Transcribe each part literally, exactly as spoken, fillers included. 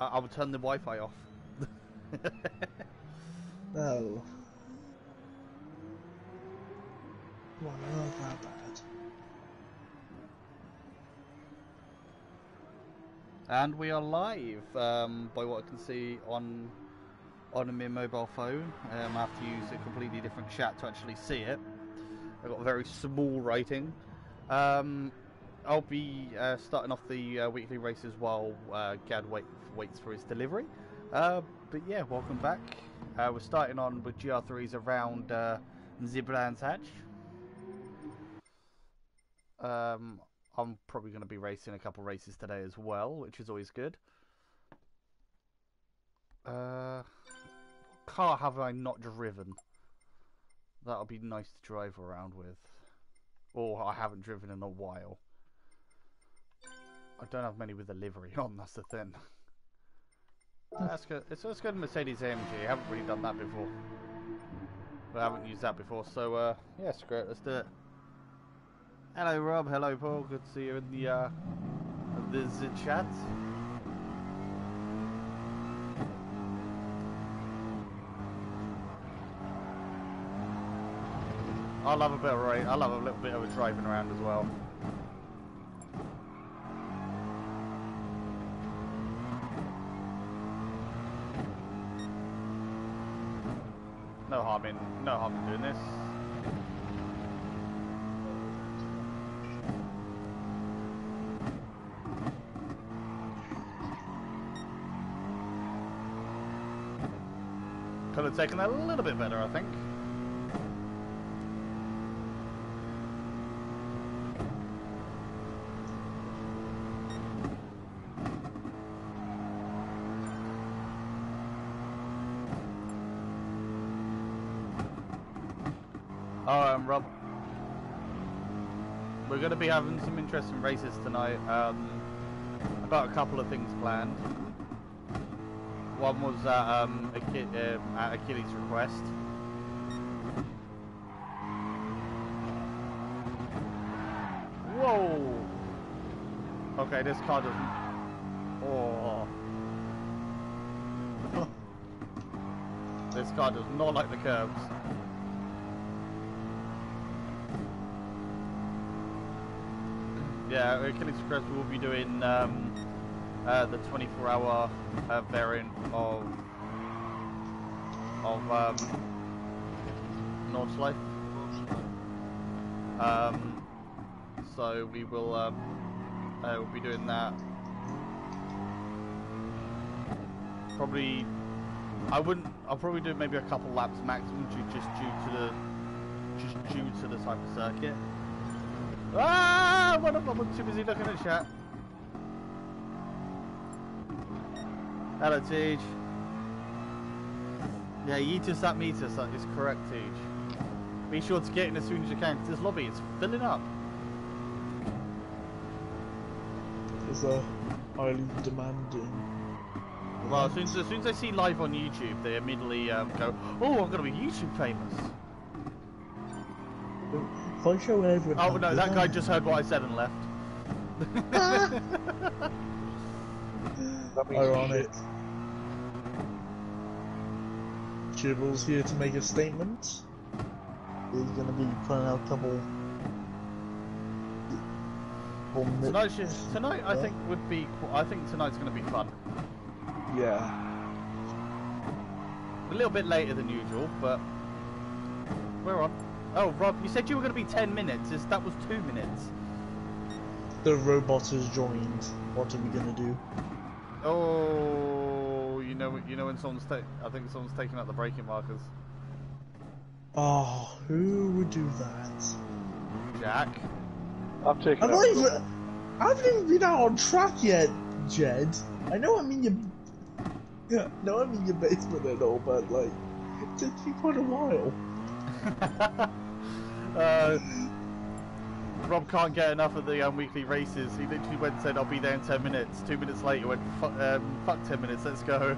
I I'll turn the Wi-Fi off. No. Well, not that bad. And we are live, um, by what I can see on on my mobile phone. Um, I have to use a completely different chat to actually see it. I've got a very small rating. Um, I'll be uh, starting off the uh, weekly races while uh, Gadd wait, waits for his delivery. Uh, but yeah, welcome back. Uh, we're starting on with G R threes around uh, Zibland's Hatch. Um, I'm probably going to be racing a couple races today as well, which is always good. Uh, what car have I not driven? That'll be nice to drive around with. Or I haven't driven in a while. I don't have many with a livery on, that's the thing. That's good. It's let's go to Mercedes A M G. I haven't really done that before. But I haven't used that before, so uh, yeah, screw it, let's do it. Hello Rob, hello Paul, good to see you in the uh, the Z chat. I love a bit of rain. I love a little bit of a driving around as well. No harm in no harm in doing this. Could have taken that a little bit better, I think. We're going to be having some interesting races tonight. Um, about a couple of things planned. One was at, um, Achille, uh, at Achilles' request. Whoa! Okay, this car doesn't. Oh. This car does not like the curbs. Yeah, Achilles Express will be doing um, uh, the twenty-four hour uh, variant of of um, Nordschleife. Um, so we will um, uh, we'll be doing that. Probably, I wouldn't. I'll probably do maybe a couple laps maximum, due, just due to the just due to the type of circuit. Ah, one of them was too busy looking at chat. Hello, Tej. Yeah, yeetus that meetus, that is correct, Tej. Be sure to get in as soon as you can, because this lobby is filling up. It's a highly demanding. Well, as soon as, as soon as they see live on YouTube, they immediately um, go, oh, I'm going to be YouTube famous. I show everyone. Oh no, that guy just heard what I said and left. Ironic. Jibbles here to make a statement. He's going to be playing out a couple. Tonight, tonight I think would be. I think tonight's going to be fun. Yeah. A little bit later than usual, but we're on. Oh, Rob, you said you were going to be ten minutes. Is that was two minutes. The robot has joined. What are we going to do? Oh, you know, you know when someone's taking. I think someone's taking out the braking markers. Oh, who would do that? Jack. I've taken. I've not even. I haven't even been out on track yet, Jed. I know I'm in your. Yeah, no, I'm in your basement and all, but like, it took me quite a while. uh, Rob can't get enough of the um, weekly races. He literally went and said, I'll be there in ten minutes. Two minutes later, went, fuck, um, fuck ten minutes, let's go.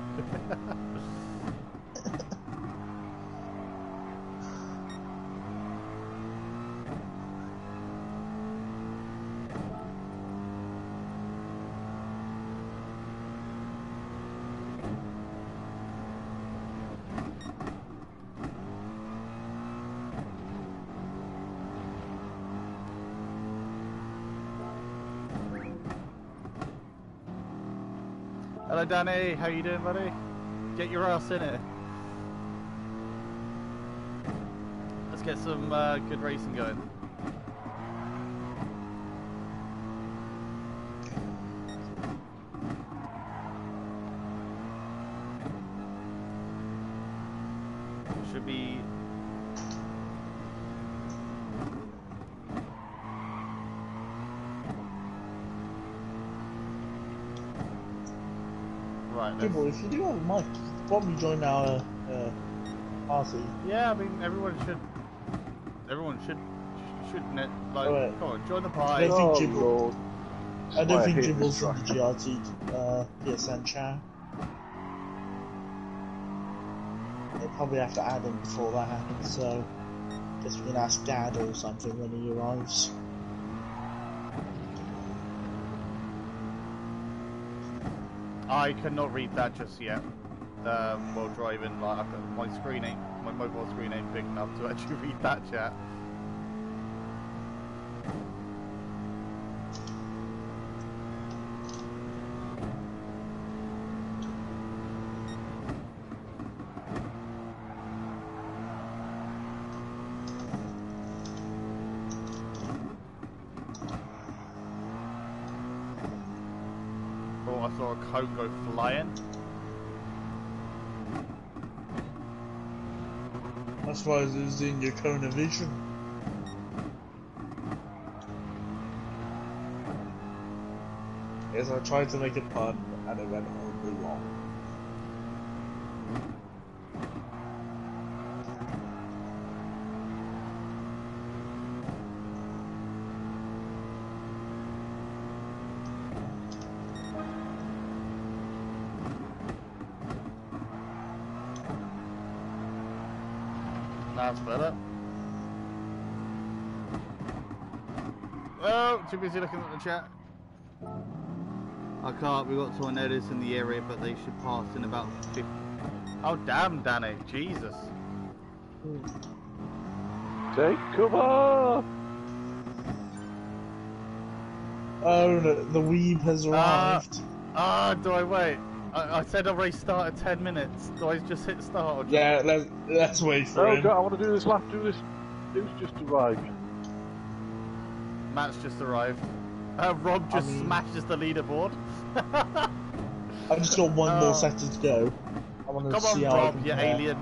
Hello Danny, how you doing buddy? Get your ass in it. Let's get some uh, good racing going. Should be right. Hey boy, if you do have a mic, you could probably join our uh, party. Yeah, I mean everyone should. Everyone should shouldn't it? Like, right. Come on, join the party. I don't think Jibbles. Oh, I don't think Jibbles from the G R T uh, P S N chat. Probably have to add him before that happens, so I guess we can ask Dad or something when he arrives. I cannot read that just yet. Um, while driving, like my screen ain't, my mobile screen ain't big enough to actually read that chat. Cone go flying. That's why it's losing your cone of vision. Yes, I tried to make a pun and it went horribly wrong. Too busy looking at the chat. I can't. We got tornadoes in the area, but they should pass in about fifty. Oh damn, Danny! Jesus. Take cover. Oh, the, the weeb has arrived. Ah, uh, uh, do I wait? I, I said I've already started ten minutes. Do I just hit start? Or yeah, I... let's let's wait for oh, him. God, I want to do this lap. Do this. Who's just arrived? Matt's just arrived. Uh, Rob just I mean, smashes the leaderboard. I've just got one uh, more sector to go. I want to come see on, how Rob, you alien.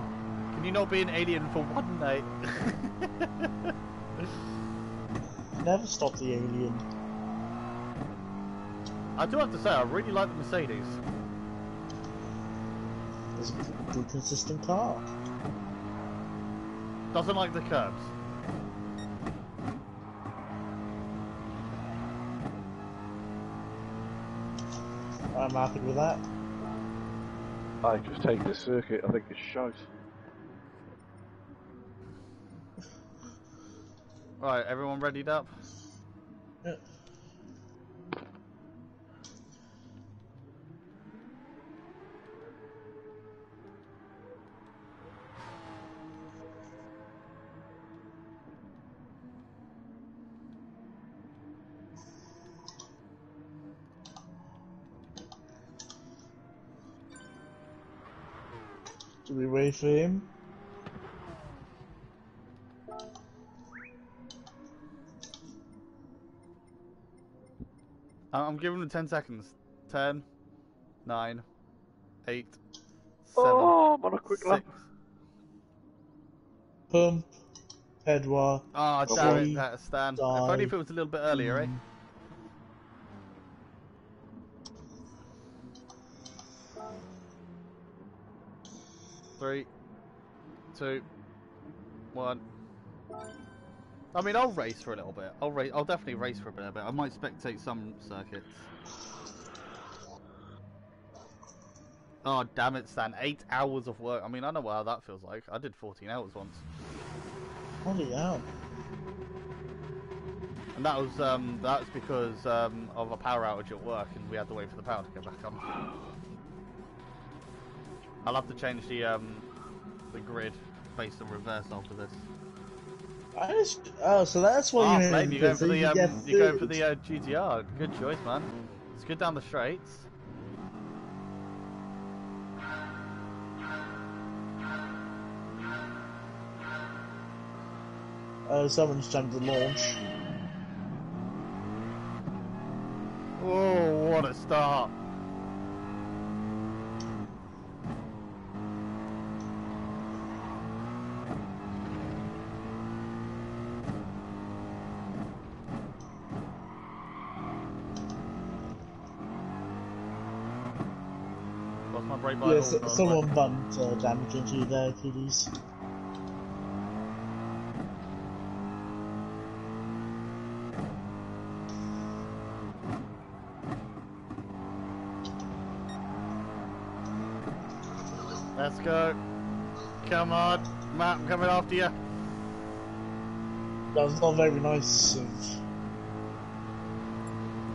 Can you not be an alien for one night? Never stop the alien. I do have to say, I really like the Mercedes. It's a good, consistent car. Doesn't like the curbs. I'm happy with that. I just take this circuit, I think it's shite. Right, everyone readied up? Yeah. Do we wait for him? I'm giving him ten seconds. Ten, nine, eight, seven. Oh, I'm on a quick six. Lap. Pump, Edouard. Ah, oh, damn it, that's Stan. If only if it was a little bit earlier, mm. eh? Three, two, one. I mean, I'll race for a little bit. I'll race. I'll definitely race for a bit. But I might spectate some circuits. Oh damn it, Stan! Eight hours of work. I mean, I know how that feels like. I did fourteen hours once. Holy hell! And that was um, that's because um, of a power outage at work, and we had to wait for the power to get back on. I'll have to change the um the grid based on reverse after this. I just, oh, so that's why oh, you blame you're going for the um, you go for the uh, G T R. Good choice, man. It's good down the straights. Uh, someone's jumped the launch. Oh, what a start! Lost my brake by yeah, so, someone way. bumped uh, damage into you there, kiddies. Let's go. Come on, Matt, I'm coming after you. That was not very nice of...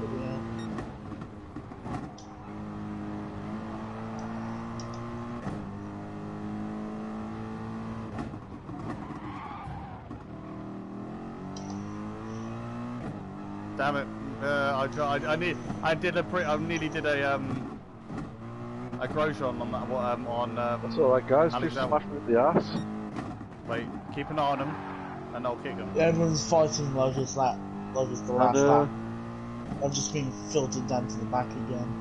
yeah. Damn it, uh, I tried, I need, I did a pretty, I nearly did a, um, a Grosjean on that one. Um, on, um, That's alright, guys, just smash them with the ass. Wait, keep an eye on them and I'll kick them. Yeah, everyone's fighting like it's, that, like it's the last and, uh, lap. I've just been filtered down to the back again.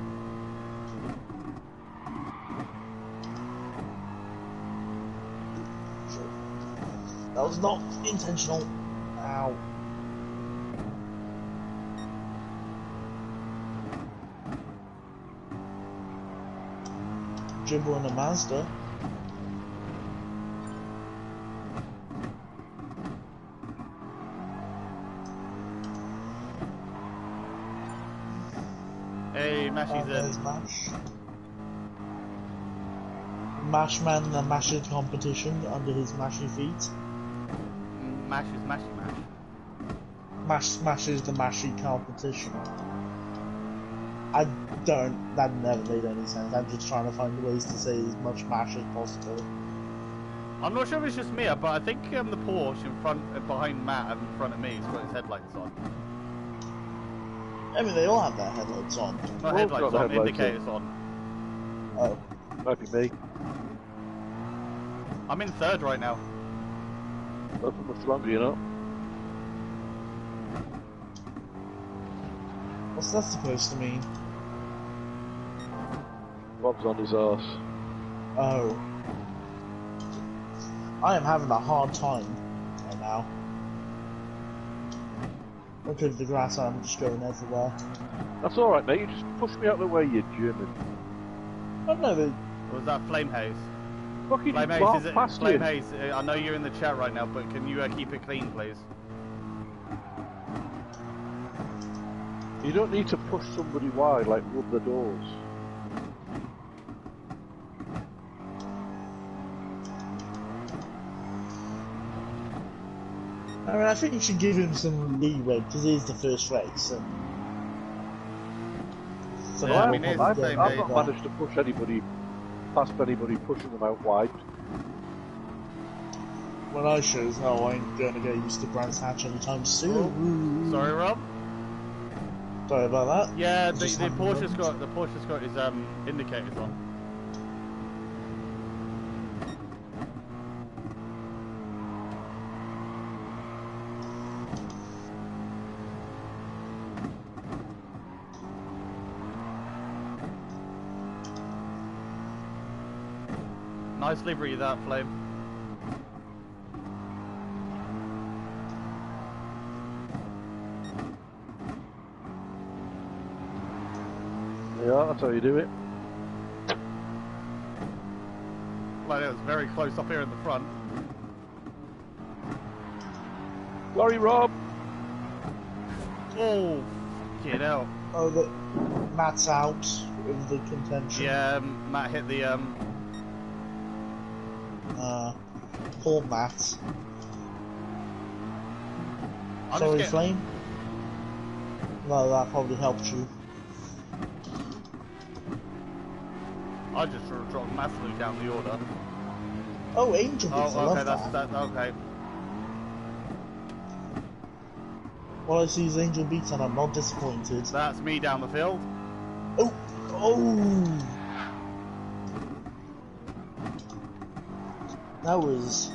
That was not intentional. Ow. Jibble and a Mazda. Hey, Mashy's in. Mash. Mash man, the Masher competition under his mashy feet. Mash is mashy mash. Mash smashes the mashy competition. I don't, that never made any sense. I'm just trying to find ways to say as much mash as possible. I'm not sure if it's just me, but I think um, the Porsche in front, uh, behind Matt and in front of me has got its headlights on. I mean, they all have their headlights on. Not headlights on, headlights indicators on. on. Oh. Might be me. I'm in third right now. Nothing much longer, you know. What's that supposed to mean? Bob's on his arse. Oh. I am having a hard time right now. Look at the grass, I'm just going everywhere. That's alright, mate, you just push me out of the way, you German. I don't know. Or was that Flamehaze? Fucking Flamehaze, is it? Flamehaze, I know you're in the chat right now, but can you uh, keep it clean, please? You don't need to push somebody wide, like rub the doors. I mean, I think you should give him some leeway because it is the first race. And... So yeah, I mean, I've not managed to push anybody past anybody pushing them out wide. Well, I sure as hell ain't going to get used to Brands Hatch anytime soon. Oh, sorry, Rob. Sorry about that. Yeah, the, the Porsche's got the Porsche's got his um, indicators on. Nice livery that, Flame. Yeah, that's how you do it. Well, it was very close up here in the front. Sorry, Rob! Oh, get out. Oh, the, Matt's out of the contention. Yeah, um, Matt hit the... um. Uh, poor Matt. I'm Sorry, getting... Flame. No, that probably helped you. I just sort of dropped massively down the order. Oh, Angel! Oh, okay, I love that's that. that. Okay. Well, I see is Angel Beats, and I'm not disappointed. That's me down the field. Oh, oh! That was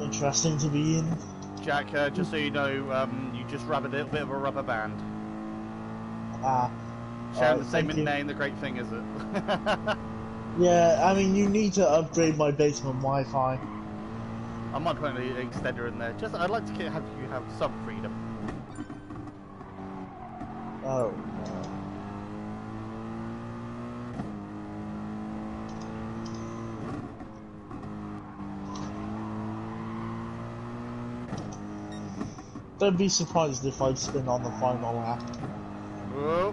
interesting to be in. Jack, uh, just so you know, um, you just rubbed a little bit of a rubber band. Ah. Sharing uh, the same name, the great thing, is it? Yeah, I mean, you need to upgrade my basement Wi-Fi. I might put an extender in there. Just, I'd like to have you have some freedom. Oh. Don't be surprised if I spin on the final lap. Whoa.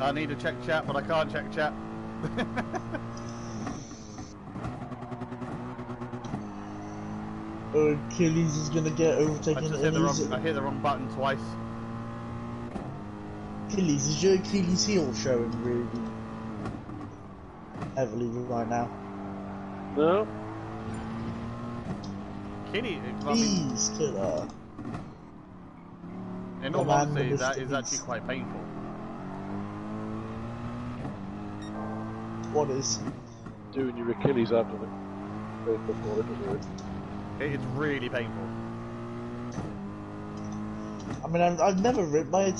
I need to check chat, but I can't check chat. Oh, Achilles is gonna get overtaken. I, just hit the wrong, I hit the wrong button twice. Achilles, is your Achilles heel showing really heavily right now? No. Kitty, please, killer. In all honesty, that is actually quite painful. What is doing your Achilles after the before it was it? It's really painful. I mean, I've, I've never ripped my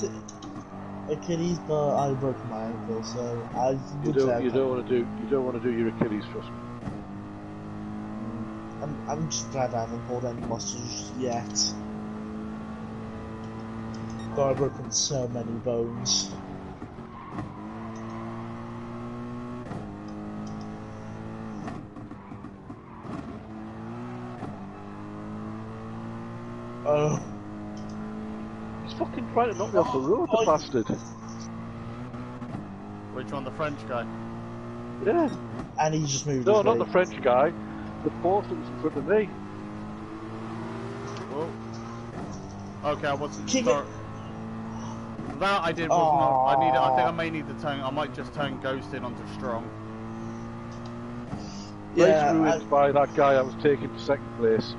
Achilles, but I broke my ankle, so I you don't you don't want to do you don't want to do your Achilles, trust me. I'm, I'm just glad I haven't pulled any muscles yet. God, I've broken so many bones. Oh. He's fucking trying to knock me off the road, the bastard. Which one, the French guy? Yeah. And he just moved No, not way. the French guy. The Porsche that was in front of me. Whoa. Okay, I wasn't sure. That I did wasn't oh. I need I think I may need to turn I might just turn Ghost in onto strong. Yeah, race ruined I... by that guy I was taking to second place.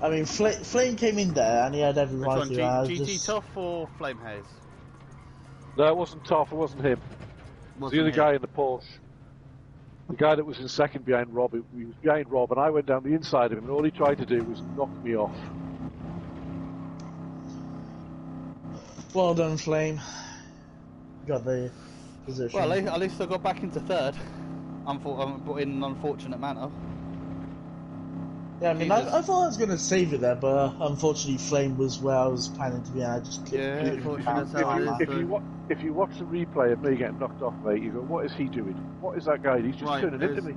I mean, Fl Flame came in there and he had every right to that. G T just... Tough or Flamehaze? No, it wasn't Tough, it wasn't him. It was the other him. guy in the Porsche. The guy that was in second behind Rob, he was behind Rob, and I went down the inside of him, and all he tried to do was knock me off. Well done, Flame. Got the position. Well, at least I got back into third, Unfor in an unfortunate manner. Yeah, I mean, I, I thought I was going to save it there, but uh, unfortunately Flame was where I was planning to be, and I just clicked. Yeah, if, if, if, you, if you watch the replay of me getting knocked off, mate, you go, what is he doing? What is that guy? He's just right, turning into me.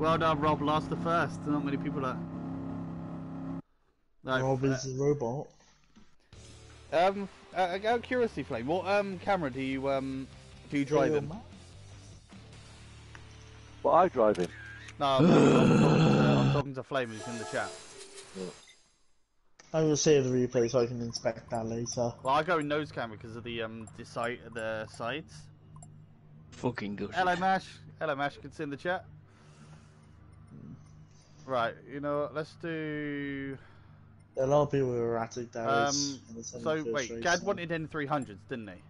Well done, Rob, last to first. Not many people are... Like, Rob is uh, a robot. Um, uh, out of curiosity, Flame, what um, camera do you, um, do you drive in? What I drive in? No, I'm, I'm, talking, to, I'm talking to Flame who's in the chat. I will save the replay so I can inspect that later. Well, I go in nose camera because of the um the site the sides. Fucking good. Hello Mash, hello Mash, you can see in the chat. Right, you know what? Let's do. A lot of people were erratic there. Um, so wait, race, Gadd so. wanted N three hundreds, didn't he?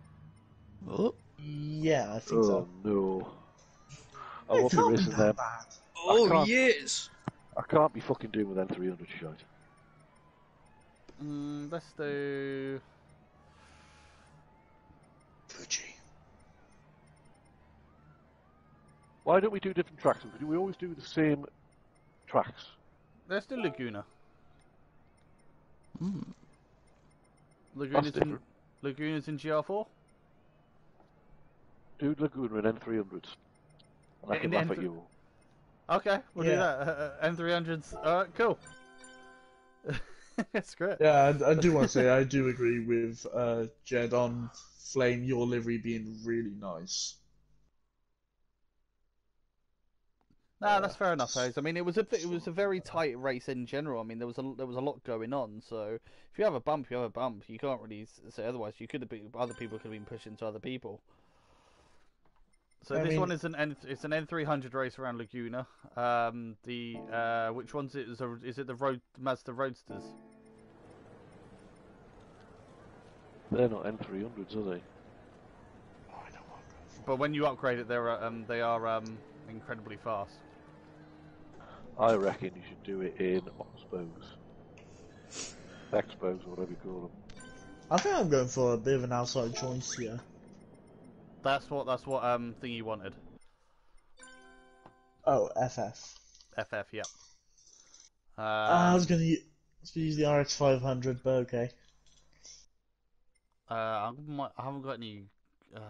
Oh. Yeah, I think oh, so. No. I won't be racing them. Oh, yes! I can't be fucking doing with N three hundred shite. Mm, let's do... Fuji. Why don't we do different tracks? Do we always do the same tracks? Let's do Laguna. Mm. Laguna's, in, Laguna's in G R four? Do Laguna in N three hundreds. And I can laugh at you. Okay, we'll yeah. do that. Uh, N three hundreds. Alright, cool. That's great. Yeah, I, I do want to say, I do agree with uh, Jed on Flame, your livery being really nice. Nah, uh, that's fair enough, Hayes. I mean, it was a it was a very tight race in general. I mean, there was a there was a lot going on. So if you have a bump, you have a bump. You can't really say otherwise. You could have been, other people could have been pushing to other people. So I this mean, one is an N, it's an N three hundred race around Laguna. Um, the uh, which one's it? Is, a, is it the road Mazda Roadsters? They're not N three hundreds, are they? Oh, I don't want but when you upgrade it, they're um, they are um, incredibly fast. I reckon you should do it in Oxbows, Expos, or whatever you call them. I think I'm going for a bit of an outside choice here. That's what that's what um thing you wanted. Oh, F F. F F, yeah. Um, uh, I was gonna use, I was gonna use the R X five hundred, but okay. Uh, I, might, I haven't got any. Uh,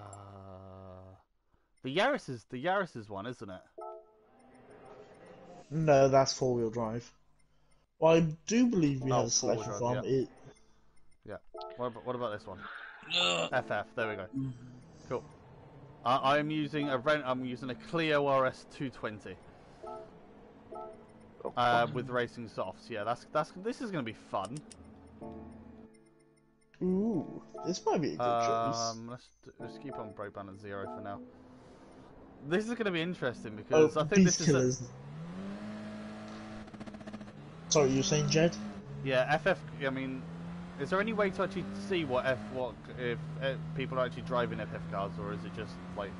the Yaris is the Yaris is one, isn't it? No, that's four wheel drive. Well, I do believe we oh, have a selection drive, from yeah. it. Yeah. What about, what about this one? F F. There we go. Cool. I, I'm using a rent. I'm using a Clio R S two twenty. Uh, with racing softs. Yeah, that's that's. This is gonna be fun. Ooh, this might be a good um, choice. Let's, let's keep on broadband at zero for now. This is going to be interesting because oh, I think this killers. is. A... Sorry, you were saying, Jed? Yeah, F F. I mean, is there any way to actually see what F what if, if people are actually driving F F cars, or is it just like?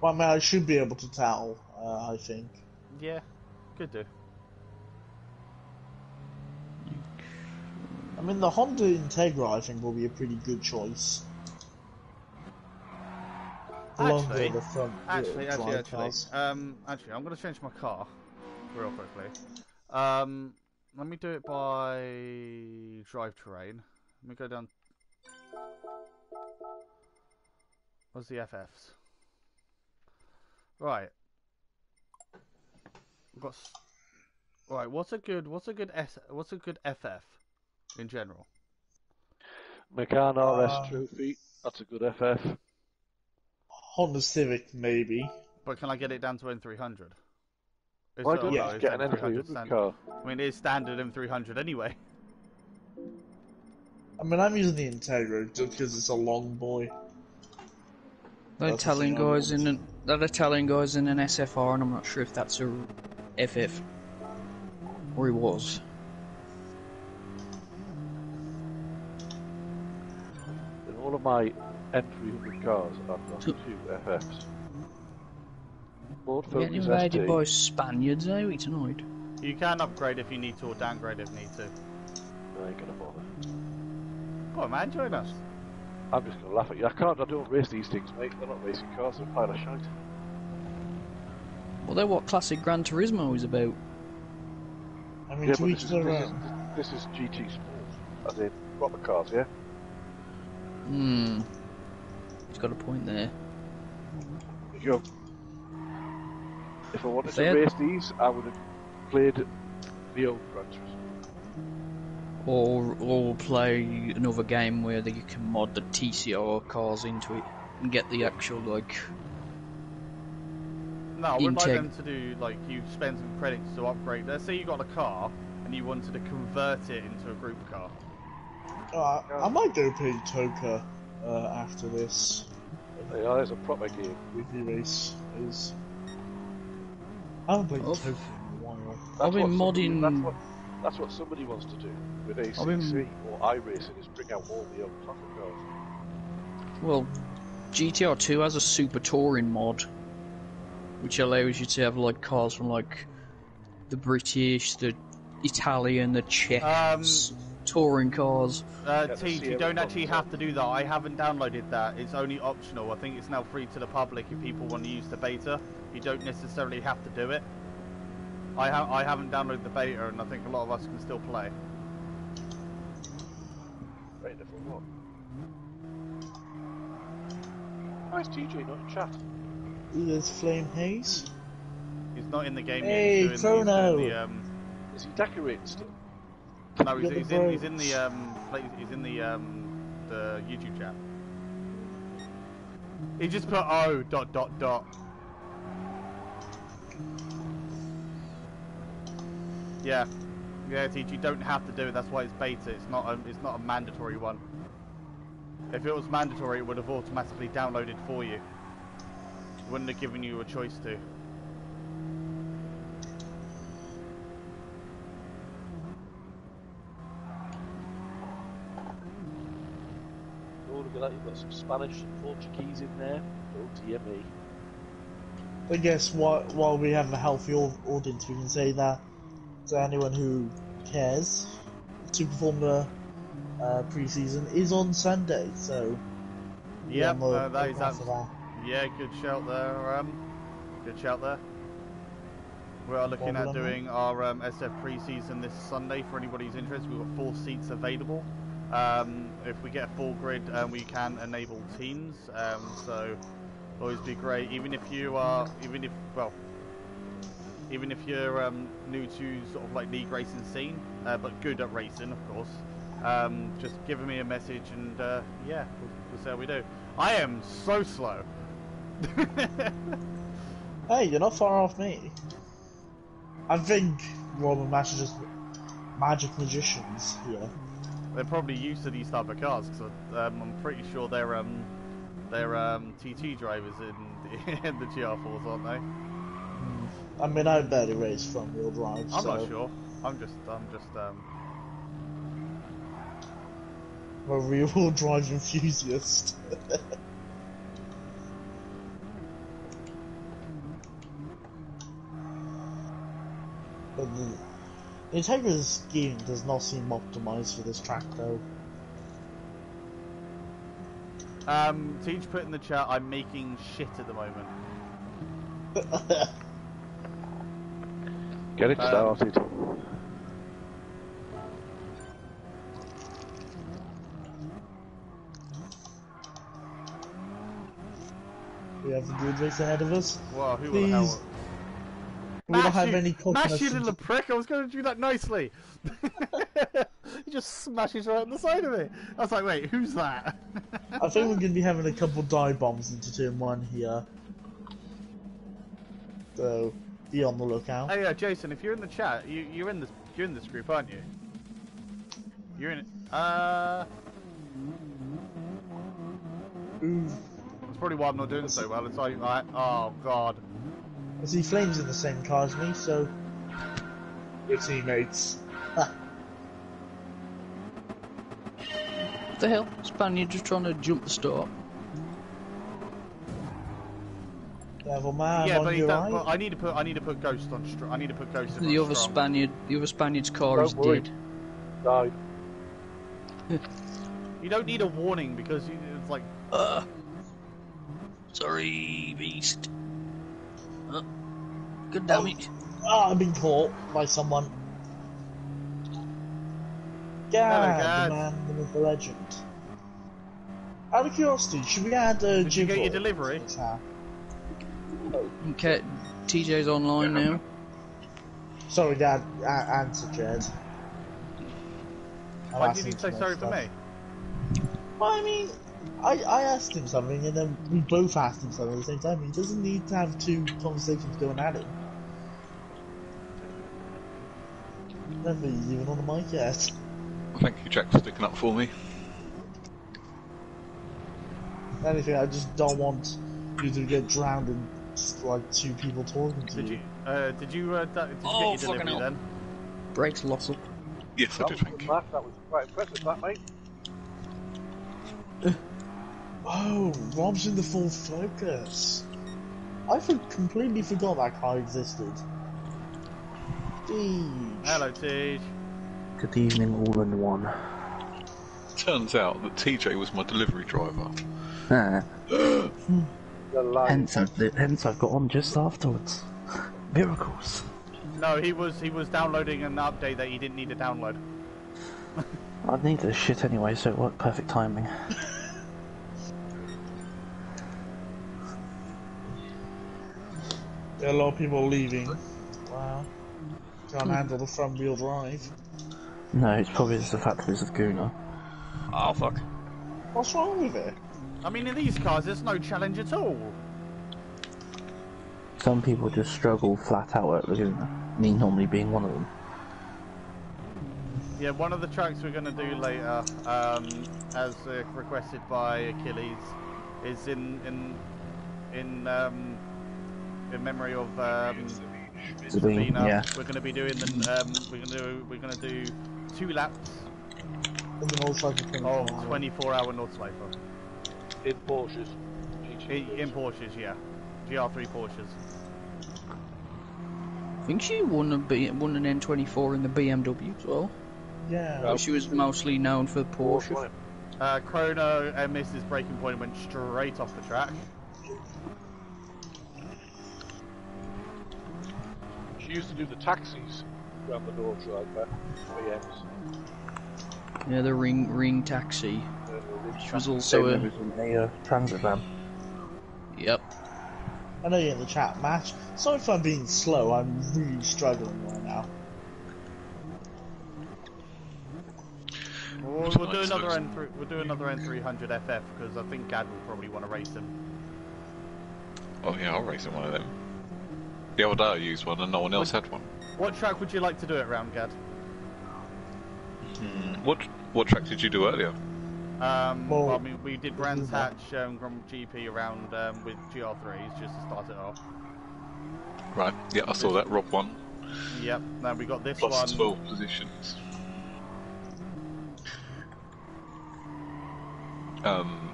Well, I mean, I should be able to tell. Uh, I think. Yeah, could do. I mean, the Honda Integra, I think, will be a pretty good choice. Actually, the front actually, actually, actually, um, actually, I'm going to change my car real quickly. Um, let me do it by drive terrain. Let me go down. What's the F Fs? Right. I've got. Right. What's a good? What's a good S? What's a good F F? In general, McLaren R S uh, Trophy. That's a good F F. Honda Civic, maybe. But can I get it down to N three hundred? Why don't you just get an N three hundred car? I mean, it is standard M three hundred anyway. I mean, I'm using the Integra just because it's a long boy. The Italian guys in an the Italian guys in an S F R, and I'm not sure if that's a F F or it was. All of my N three hundred cars I've got two F Fs. Ford Focus S T. Getting invaded by Spaniards, are we tonight? You can upgrade if you need to, or downgrade if need to. I ain't gonna bother. Come on, man, join us. I'm just gonna laugh at you. I can't. I don't race these things, mate. They're not racing cars. They're a pile of shite. Well, they're what classic Gran Turismo is about. I mean, yeah, to each their own. This is G T Sport, as in proper cars, yeah. Hmm. He's got a point there. Yo. If I wanted Fair. to race these, I would have played the old branches. Or or play another game where you can mod the T C R cars into it and get the actual like. No, I would like them to do like you spend some credits to upgrade. Let's say you got a car and you wanted to convert it into a group car. Oh, I, I might go play Toka uh, after this. Yeah, there's a proper game. Weekly race is. I haven't played oh. Toka in a while. I've been modding. That's what, that's what somebody wants to do with A C C been... or iRacing is bring out all the old classic cars. Well, G T R two has a super touring mod, which allows you to have like cars from like the British, the Italian, the Czechs. Um... touring cars. Uh, Teej, you don't actually have to do that. I haven't downloaded that. It's only optional. I think it's now free to the public if people want to use the beta. You don't necessarily have to do it. I, ha I haven't downloaded the beta, and I think a lot of us can still play. Beta for what? Why is T J not in chat? There's Flamehaze. He's not in the game hey, yet. Hey, Chrono! Um... Is he decorating still? No, he's, he's, in, he's in the um, he's in the um, the YouTube chat. He just put oh dot dot dot. Yeah, yeah, Teach. You don't have to do it. That's why it's beta. It's not a, it's not a mandatory one. If it was mandatory, it would have automatically downloaded for you. It wouldn't have given you a choice to. Look at that, you've got some Spanish, some Portuguese in there. Oh dear me. I guess while, while we have a healthy audience, we can say that to anyone who cares, Super Formula uh, pre-season is on Sunday, so... Yeah, yeah uh, that is that. That. Yeah, good shout there, um, good shout there. We are looking Formula at doing our um, S F pre-season this Sunday for anybody's interest. We've got four seats available. Um, if we get a full grid, um, we can enable teams, um, so always be great. Even if you are, even if, well, even if you're um, new to sort of like league racing scene, uh, but good at racing, of course, um, just give me a message and uh, yeah, we'll, we'll see how we do. I am so slow. Hey, you're not far off me. I think Rob and Matt are just magic magicians here. They're probably used to these type of cars, because um, I'm pretty sure they're um, they're um, T T drivers in, in the G R fours, aren't they? I mean, I barely race front wheel drive. I'm so. Not sure. I'm just, I'm just. Um... I'm a rear wheel drive enthusiast. But the, the Integra's scheme does not seem optimised for this track, though. Um, Teach put in the chat, I'm making shit at the moment. Get it started. Um, we have a good race ahead of us. Wow, who Please. the hell... We don't have any confidence. Smash you, little prick! I was going to do that nicely. He just smashes right on the side of me. I was like, wait, who's that? I think we're going to be having a couple dive bombs into turn one here. So be on the lookout. Hey, uh, Jason, if you're in the chat, you, you're in this, you're in this group, aren't you? You're in it. Uh. Ooh. That's probably why I'm not doing That's... so well. It's like, like, oh god. I see Flames in the same car as me, so... Your teammates. Ah. What the hell? Spaniard just trying to jump the start. Devil man yeah, on but your right. Well, I need to put I need to put Ghost on strong. I need to put Ghost in the other strong. Spaniard. The other Spaniard's car don't is worry. dead. No. You don't need a warning because you, it's like. Uh, sorry, beast. Uh, good damage. Ah, oh, I've been caught by someone. Gadd, the man, the myth, the legend. Out of curiosity, should we add uh, Did Jibbles? You get your delivery? Okay, T J's online now. Sorry, Dad. Uh, answer, Jed. Why did he say sorry for me? Well, I mean, I, I asked him something, and then we both asked him something at the same time. He doesn't need to have two conversations going at him. Remember, he's even on the mic yet. Thank you, Jack, for sticking up for me. If anything, I just don't want you to get drowned in just, like, two people talking to did you. you uh, did you, uh, did you oh, get your delivery hell. then? Brakes lost up. Yes, that I did, thank you. That was quite impressive, that, mate. Oh, Rob's in the Ford Focus. I completely forgot that car existed. Deej. Hello, Tej. Good evening, all in one. Turns out that T J was my delivery driver. Ah. hence, I've, hence, I've got on just afterwards. Miracles. No, he was he was downloading an update that he didn't need to download. I need this shit anyway, so it worked perfect timing. There are a lot of people leaving. Wow. Can't handle the front wheel drive. No, it's probably just the fact that it's a Laguna. Oh, fuck. What's wrong with it? I mean, in these cars, there's no challenge at all. Some people just struggle flat out at Laguna. Me normally being one of them. Yeah, one of the tracks we're going to do later, um, as uh, requested by Achilles, is in in in um, in memory of um, Sabina. Yeah. We're going to be doing the um, we're going to we're going to do two laps of twenty-four hour Nordschleife. in Porsches. G T Porsches. In Porsches, yeah. G R three Porsches. I think she won a B, won an N twenty-four in the B M W as well. Yeah. But she was mostly known for Porsche. Uh, Chrono and Missus Breaking Point went straight off the track. She used to do the taxis around the Nordschleife, B Ms. Yeah, the ring ring taxi. Uh, she was also a, a uh, transit van. Yep. I know you're in the chat, Matt. Sorry if I'm being slow, I'm really struggling right now. We'll, we'll do another N three. We'll do another N three hundred F F because I think Gadd will probably want to race him. Oh yeah, I'll race in one of them. The other day I used one and no one else what, had one. What track would you like to do it round, Gadd? Hmm. What What track did you do earlier? Um, well, I mean, we did Brands Hatch um, from G P around um, with G R threes just to start it off. Right, yeah, I saw that. Rob won. Yep, now we got this. Plus one. twelve positions. Um,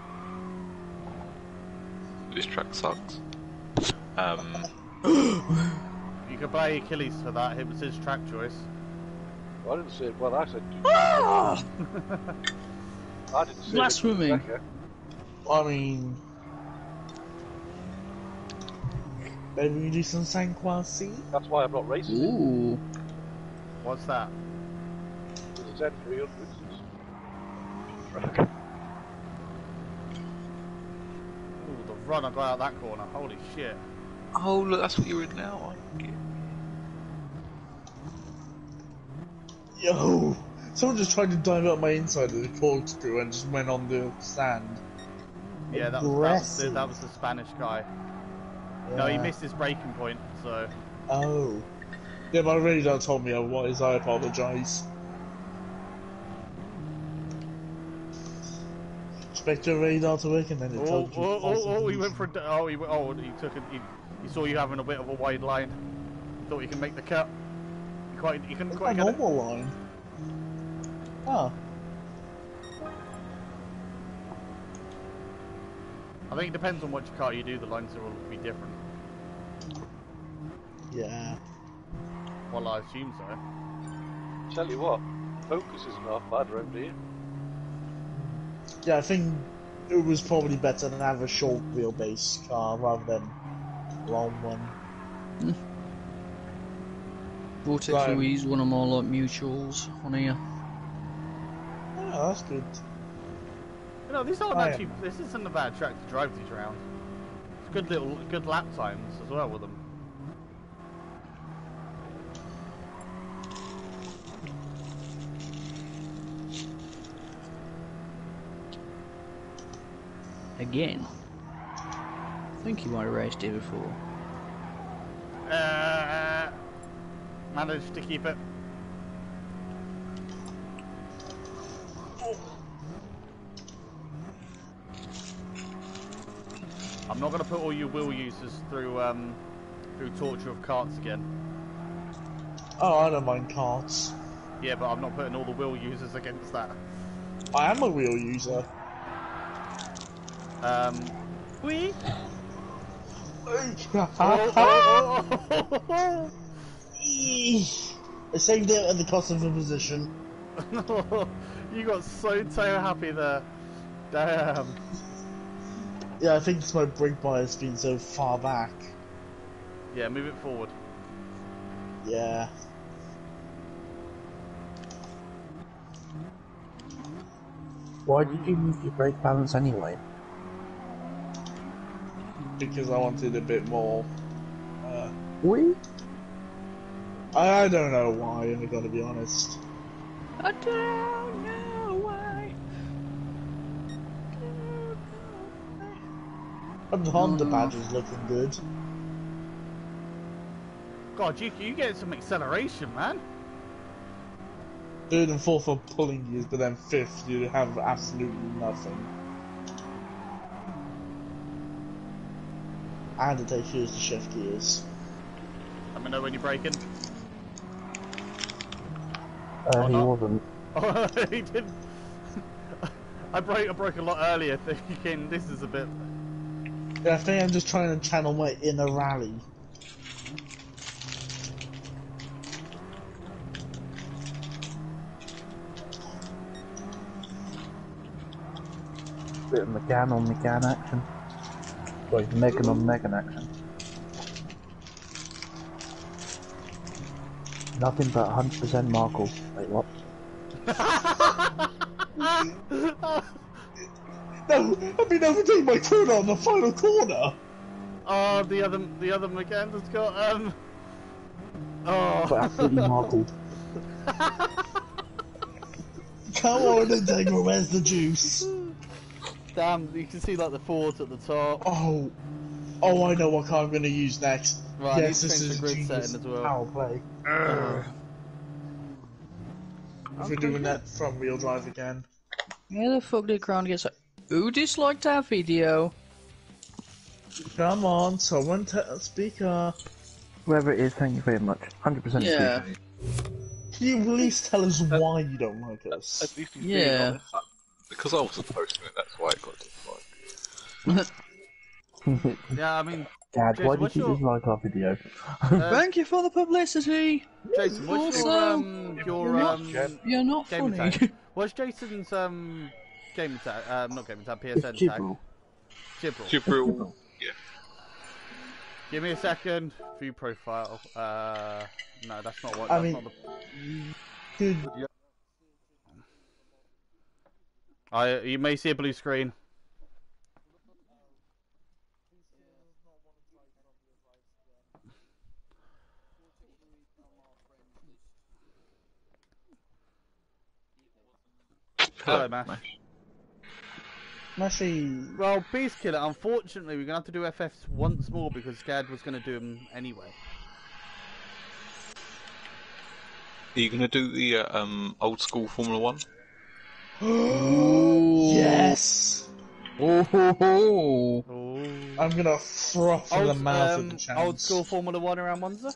this track sucks. Um, you could play Achilles for that, it was his track choice. Well, I didn't say it, well, I said. Ah! I didn't say blasphemy! I mean. Maybe we do some San Juan C? That's why I'm not racing. Ooh. What's that? It's a N three hundred. Ooh, the run I got out that corner, holy shit. Oh, look, that's what you're in now. Yo! Someone just tried to dive up my inside of the corkscrew and just went on the sand. Yeah, that was, that, was the, that was the Spanish guy. Yeah. No, he missed his breaking point, so... Oh. Yeah, but I really don't tell me what is, I apologise. Expect your radar to work and then it oh, told you... Oh, oh, oh, he went for a... Oh, he, oh, he took a, he, he saw you having a bit of a wide line. Thought you could make the cut. You, quite, you couldn't quite get it. normal line. Oh. I think it depends on which car you do, the lines will be different. Yeah. Well, I assume so. Tell you what, Focus isn't half bad round here. Yeah, I think it was probably better than have a short wheelbase car rather than a long one. Vortex right. Louise, one of my like mutuals on here. Oh, that's good. You know, these aren't I actually. Am. This isn't a bad track to drive these round. It's good little, good lap times as well with them. Again, I think you might have raced here before. Uh, managed to keep it. I'm not going to put all your wheel users through um, through torture of carts again. Oh, I don't mind carts. Yeah, but I'm not putting all the wheel users against that. I am a wheel user. Um. Wee. I saved it at the cost of a position. You got so so happy there. Damn. Yeah, I think it's my brake bias being so far back. Yeah, move it forward. Yeah. Why did you move your brake balance anyway? Because I wanted a bit more... Uh, we? I, I don't know why, I gotta be honest. I don't know. And the Honda badge is looking good. God, you you get some acceleration, man. Third and fourth are pulling you, but then fifth you have absolutely nothing. I had to take years to shift gears. Let me know when you're braking. Uh, he not. wasn't. Oh, he didn't. I broke I broke a lot earlier thinking this is a bit. Yeah, I think I'm just trying to channel my inner rally. Bit of McGann on McGann action. Sorry, Megan on Megan action. Nothing but one hundred percent Markle. Wait, what? No, I've been overtaking my corner on the final corner. Oh, the other, the other McGann has got um. Oh. But absolutely Markle. Come on, Integra, where's the juice? Damn, you can see like the Fords at the top. Oh, oh, I know what car I'm going to use next. Right, yes, this is the grid setting as well. Power play. Uh, if we're doing that front wheel drive again. Where the fuck did Crown get? Who disliked our video? Come on, someone speak up. Whoever it is, thank you very much. one hundred percent. Yeah. Can you at least tell us uh, why you don't like us? At least you yeah. Because I wasn't posting it, that's why it got dislike. Yeah, I mean... Dad, Jason, why did you your... dislike our video? Uh, Thank you for the publicity! Jason, what's also, your, um... Your, you're, um not, you're not funny. Tag? What's Jason's, um... Game tag? Um, uh, not game tag, P S N tag? Jibble. Jibble. Jibble. Yeah. Give me a second. View profile. Uh... No, that's not what... I that's mean... Not the... Dude... Yeah. I, you may see a blue screen. Hello, Mash. Mashy. Well, Beast Killer, unfortunately, we're going to have to do F Fs once more because Gadd was going to do them anyway. Are you going to do the uh, um, old school Formula One? Yes! Oh, ho, ho. Oh. I'm gonna froth in the mouth um, of the chance. Old school Formula One around Monza?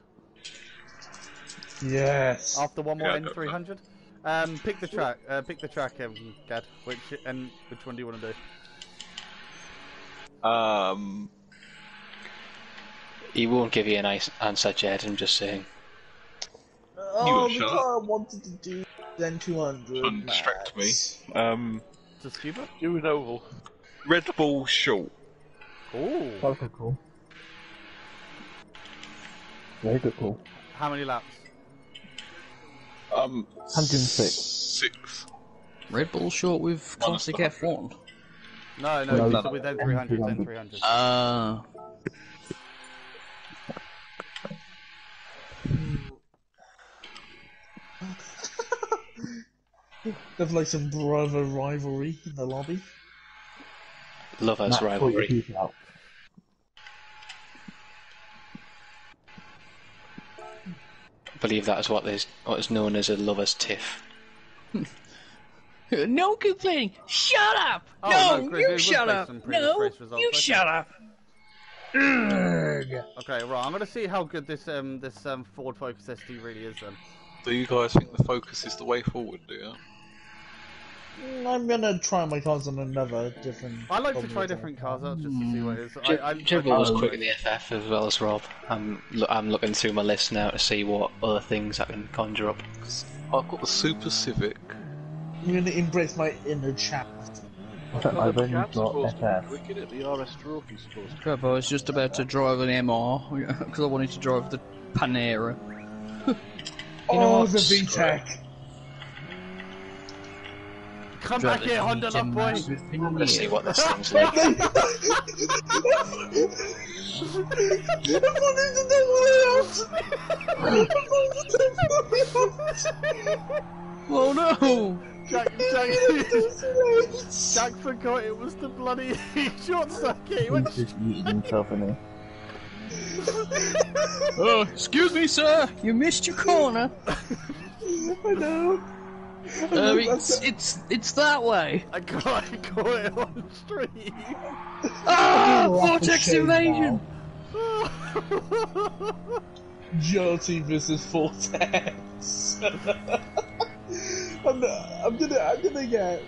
Yes. After one more yeah, N three hundred? Um, pick the track, uh, pick the track, um, Gadd. Which, and which one do you want to do? Um... He won't give you a nice answer, Jed, I'm just saying. Oh, because I wanted to do then two hundred. Don't distract me. Um, to scuba? Do an oval. Red Bull Short. Oh. Okay, cool. Very good call. How many laps? Um, one hundred six. Six. Red Bull Short with One Classic F one. No, no, no, no with N three hundred. N three hundred. Ah. They've like some brother rivalry in the lobby. Lovers rivalry. I believe that is what is what is known as a lovers tiff. No complaining. Shut up. Oh, no, no, you shut up. No, results, you shut up. Okay, right. I'm gonna see how good this um this um Ford Focus S T really is then. So you guys think the Focus is the way forward, do you? I'm gonna try my cars on another different. I like to try different cars out just to see what it is. J I, I, Jibble I was quick in the F F as well as Rob. I'm I'm looking through my list now to see what other things I can conjure up. I've got the Super Civic. I'm gonna embrace my inner chat. I've only got F F. We're good at the R S Trophy sports. Trevor, I was just about to drive an M R because I wanted to drive the Panera. You know oh, the V TEC! Come back here, Honda love boy! I'm gonna see what this thing's like. I wanted to take my out! I wanted to take my out! Oh no! Jack, Jack, Jack forgot it was the bloody short circuit. He went just eating himself in here. Oh, excuse me, sir. You missed your corner. I know. I uh, it's that. it's it's that way. I caught I caught it on the street. Ah, oh, vortex invasion. Jolty versus vortex. I'm, I'm gonna I'm gonna get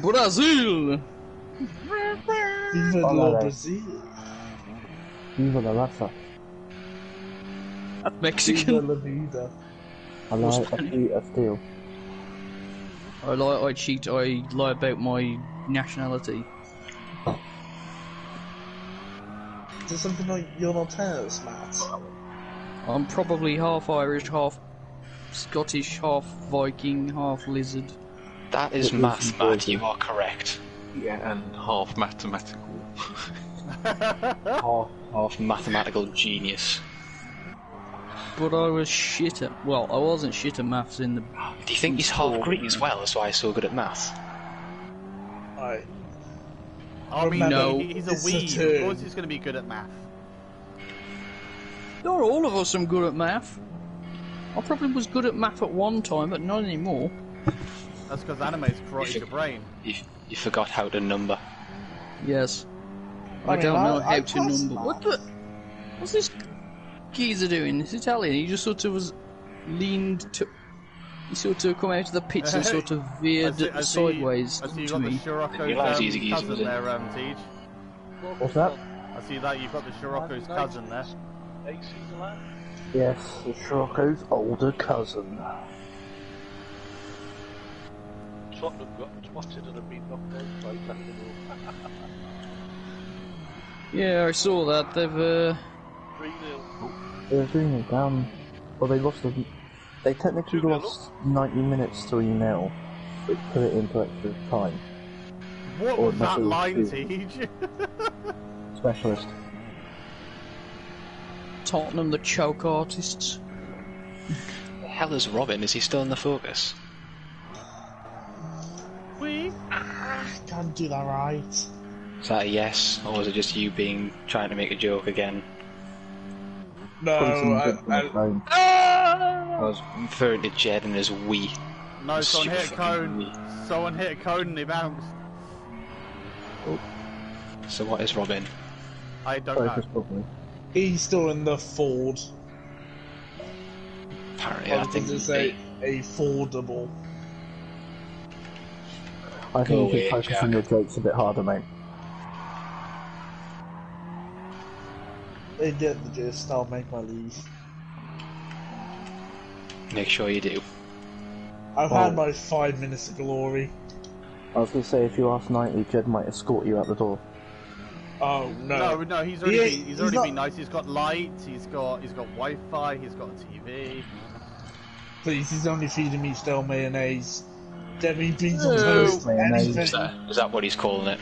Brazil! Viva la Brazil! Viva la raza! Mexican! Viva la vida! I cheat, I steal. I lie, I cheat, I lie about my nationality. Is it something like you're not Irish, Matt? I'm probably half Irish, half Scottish, half Viking, half lizard. That is what math, is Matt, you are correct. Yeah, and half mathematical. half, half mathematical genius. But I was shit at... well, I wasn't shit at maths in the... Do you think he's half Greek as well? That's why he's so good at maths. I... I mean, no. He's a weeb. Of course he's going to be good at math. Not all of us are good at math. I probably was good at math at one time, but not anymore. That's because anime's corroded you your brain. You, you forgot how to number. Yes. I, I mean, don't I, know I, how I to number. Math. What the... What's this geezer doing? It's Italian. He just sort of was leaned to... He sort of come out of the pits and sort of veered I see, I see, sideways I see you to got me. The Scirocco's um, cousin there, um, Tej. What's that? I see that you've got the Scirocco's cousin there. Yes, the Scirocco's older cousin. Tottenham got twatted and have been knocked out by Tottenham. Yeah, I saw that. They've uh. three nil. They're doing it down. Well, they lost the. They technically lost ninety minutes three nil, which put it into extra time. What or was that line, Tej? Specialist. Tottenham, the choke artists. The hell is Robin? Is he still in the Focus? We can't do that right. Is that a yes, or was it just you being trying to make a joke again? No, I... I... I was referring to Jed and his wee. No, someone hit a cone. Someone hit a cone and he bounced. Oh. So what is Robin? I don't know. He's still in the Ford. Apparently, I think it's a affordable. I think you should focus on your jokes a bit harder, mate. They get the gist, I'll make my leave. Make sure you do. I've well, had my five minutes of glory. I was going to say, if you ask Knightley, Jed might escort you out the door. Oh no! No, no, he's already he, been, he's, he's already not... been nice. He's got light. He's got he's got Wi-Fi. He's got a T V. Please, he's only feeding me stale mayonnaise. Demi beans on toast. Mayonnaise. Is that, is that what he's calling it?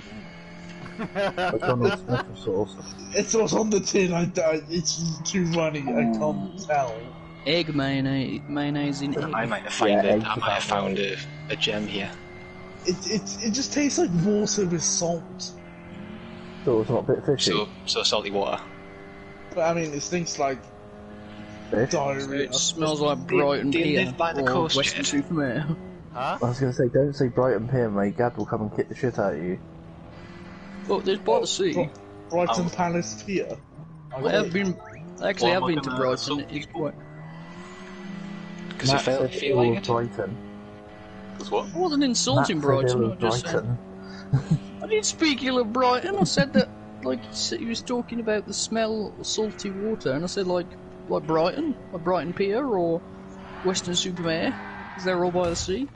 McDonald's special sauce. It's what's on the tin. I, I, it's too runny. I can't tell. Egg mayonnaise, mayonnaise in egg. I might have found yeah, it. I might have found a, a gem here. It it it just tastes like water with salt. So it's not a bit fishy. So so salty water. But I mean, it stinks like diarrhea. It smells like Brighton Pier. Do you live by the coast, Jed? Huh? I was gonna say, don't say Brighton Pier, mate. Gadd will come and kick the shit out of you. Look, there's by the sea. Brighton Palace Pier. I have been. Actually, I've been to Brighton. It's quite. Because I felt feeling Brighton. Because what? I wasn't insulting Brighton. I just said. I didn't speak ill of Brighton. I said that, like you was talking about the smell of salty water, and I said like, like Brighton, like Brighton Pier or Western Supermare, because they're all by the sea.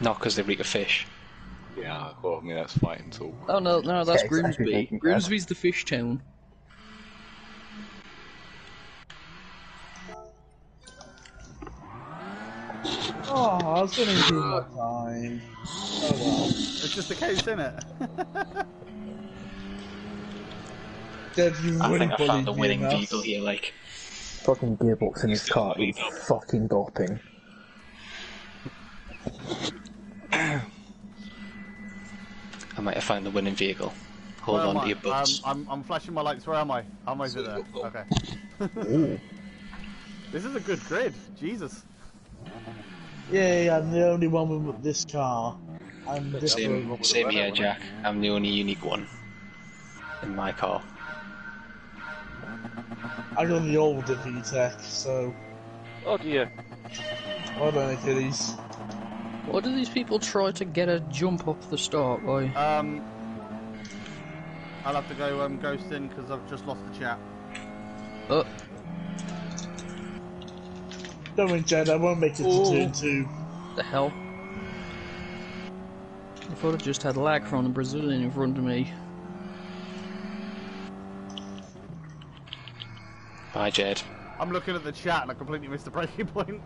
Not because they reek of fish. Yeah, well, I mean that's fighting talk. Oh no, no, that's yeah, Grimsby. Exactly. Grimsby's the fish town. Oh, I was gonna do my time. Oh well. It's just a case, isn't it? Dad, you I think I found the winning us. Vehicle here, like. Fucking gearbox in his car, he's fucking gulping. I might have found the winning vehicle. Hold where on to your butts. Um, I'm, I'm flashing my lights, where am I? How am I over there? Okay. This is a good grid, Jesus. Yeah, I'm the only one with this car. I'm the same, one same here, Jack. I'm the only unique one in my car. I got the older V TEC, so. Oh dear. Well done, Achilles. Why do these people try to get a jump off the start by? Um, I'll have to go um, ghost in because I've just lost the chat. Oh. Don't worry, Jed, I won't make it Ooh. to turn two. The hell? I thought I just had lag from the Brazilian in front of me. Bye, Jed. I'm looking at the chat and I completely missed the breaking point.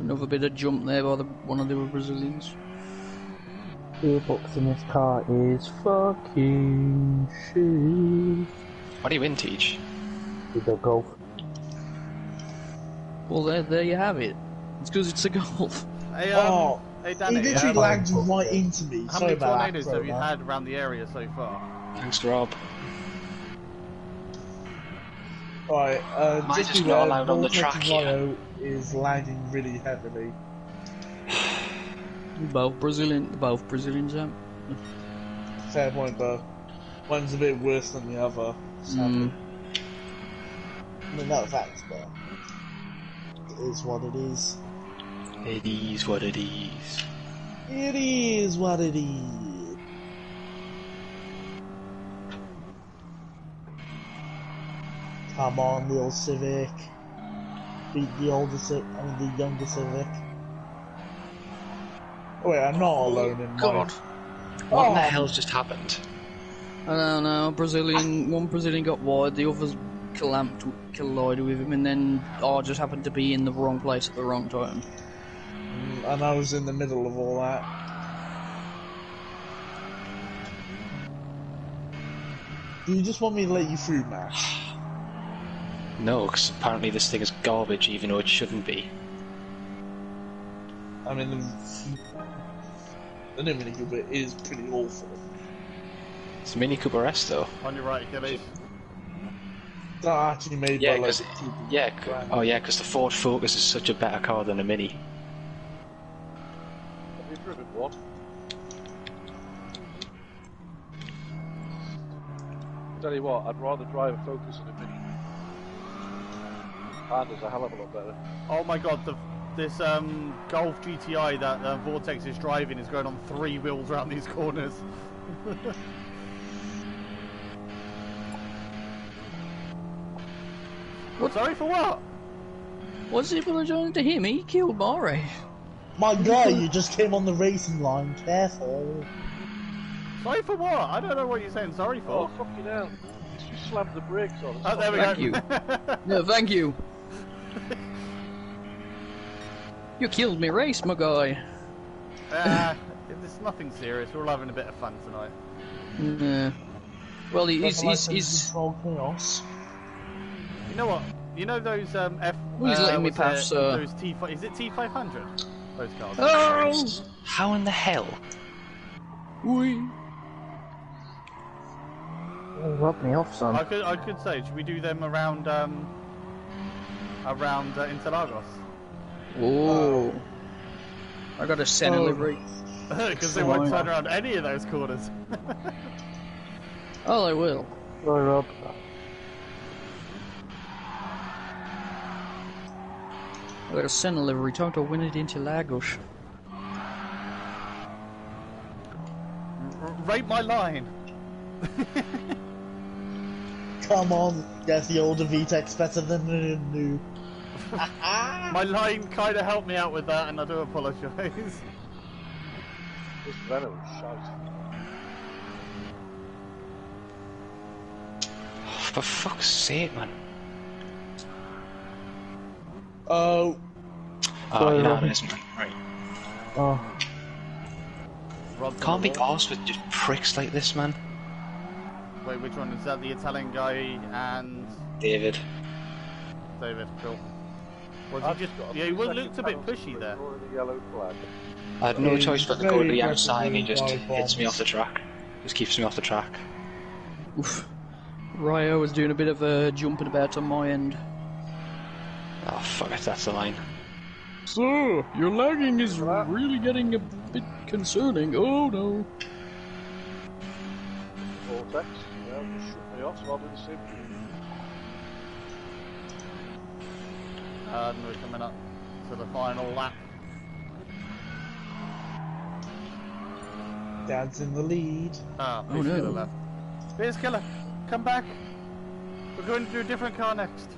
Another bit of jump there by the, one of the Brazilians. Gearbox in this car is fucking shit. What do you win, Teach? We go golf. Well, there, there you have it. It's because it's a golf. Hey, um, oh, hey Danny, he literally um, lagged right into me. How so many tornadoes have you had around the area so far? Thanks, Rob. Alright, uh, might just be not allowed on the track here. Is lagging really heavily. Both Brazilian, both Brazilians, yeah. Fair point, though. One's a bit worse than the other. Mm. I mean, that's facts, but it is what it is. It is what it is. It is what it is. Come on, the old Civic. Beat the older Civic, I mean the younger Civic. Oh wait, I'm not alone in God. Life. What oh. the hell's just happened? I don't know, Brazilian, one Brazilian got wide, the others clamped, collided with him, and then I oh, just happened to be in the wrong place at the wrong time. And I was in the middle of all that. Do you just want me to let you through, Mash? No, because apparently this thing is garbage, even though it shouldn't be. I mean, the Mini Cooper is pretty awful. It's a Mini Cooper S, though. On your right, Achilles. That actually made yeah, by, like, yeah, oh yeah, because the Ford Focus is such a better car than a Mini. Have you driven one? Tell you what, I'd rather drive a Focus than a Mini. Is a hell of a lot better. Oh my god, the, this um, Golf G T I that uh, Vortex is driving is going on three wheels around these corners. What? Sorry for what? What's people enjoying to hear me? He killed Mare. My guy, you just came on the racing line, careful. Sorry for what? I don't know what you're saying sorry for. Oh, fucking hell. You slammed the brakes on us. Oh, there we go. Thank you. No, thank you. You killed me race, my guy. Uh, it's nothing serious. We're all having a bit of fun tonight. Yeah. Well, he, he's... he's, he's... chaos. You know what? You know those um, F... Well, he's uh, letting me pass, sir. Those T five. Is it T five hundred? Those cars. Oh! How in the hell? We... Rub me off, son. I could, I could say, should we do them around, um, around uh, Interlagos? Ooh. Uh, I got a Senna livery. Because they won't turn around any of those corners. Oh, they will. Sorry, Rob. I got a Senna livery. Time to win it Interlagos. Rape my line. Come on, yes, the older V TEC's better than the new. My line kind of helped me out with that, and I do apologise. This venom is shite. Oh, for fuck's sake, man. Oh. Oh, you know what it is, man. Right. Oh. Rob can't be arsed with just pricks like this, man. Wait, which one? Is that the Italian guy and... David. David, cool. Was he just... Yeah, he looked a bit pushy there. I had no choice but to go to the outside and he just hits me off the track. Just keeps me off the track. Oof. Ryo was doing a bit of a jumping about on my end. Oh, fuck it, that's the line. So, your lagging is really getting a bit concerning. Oh, no. Vortex. Yeah, just shoot me off, so I'll do the same. and we're coming up to the final lap. Dad's in the lead. Ah, oh no. Left. Space Killer, come back. We're going to do a different car next.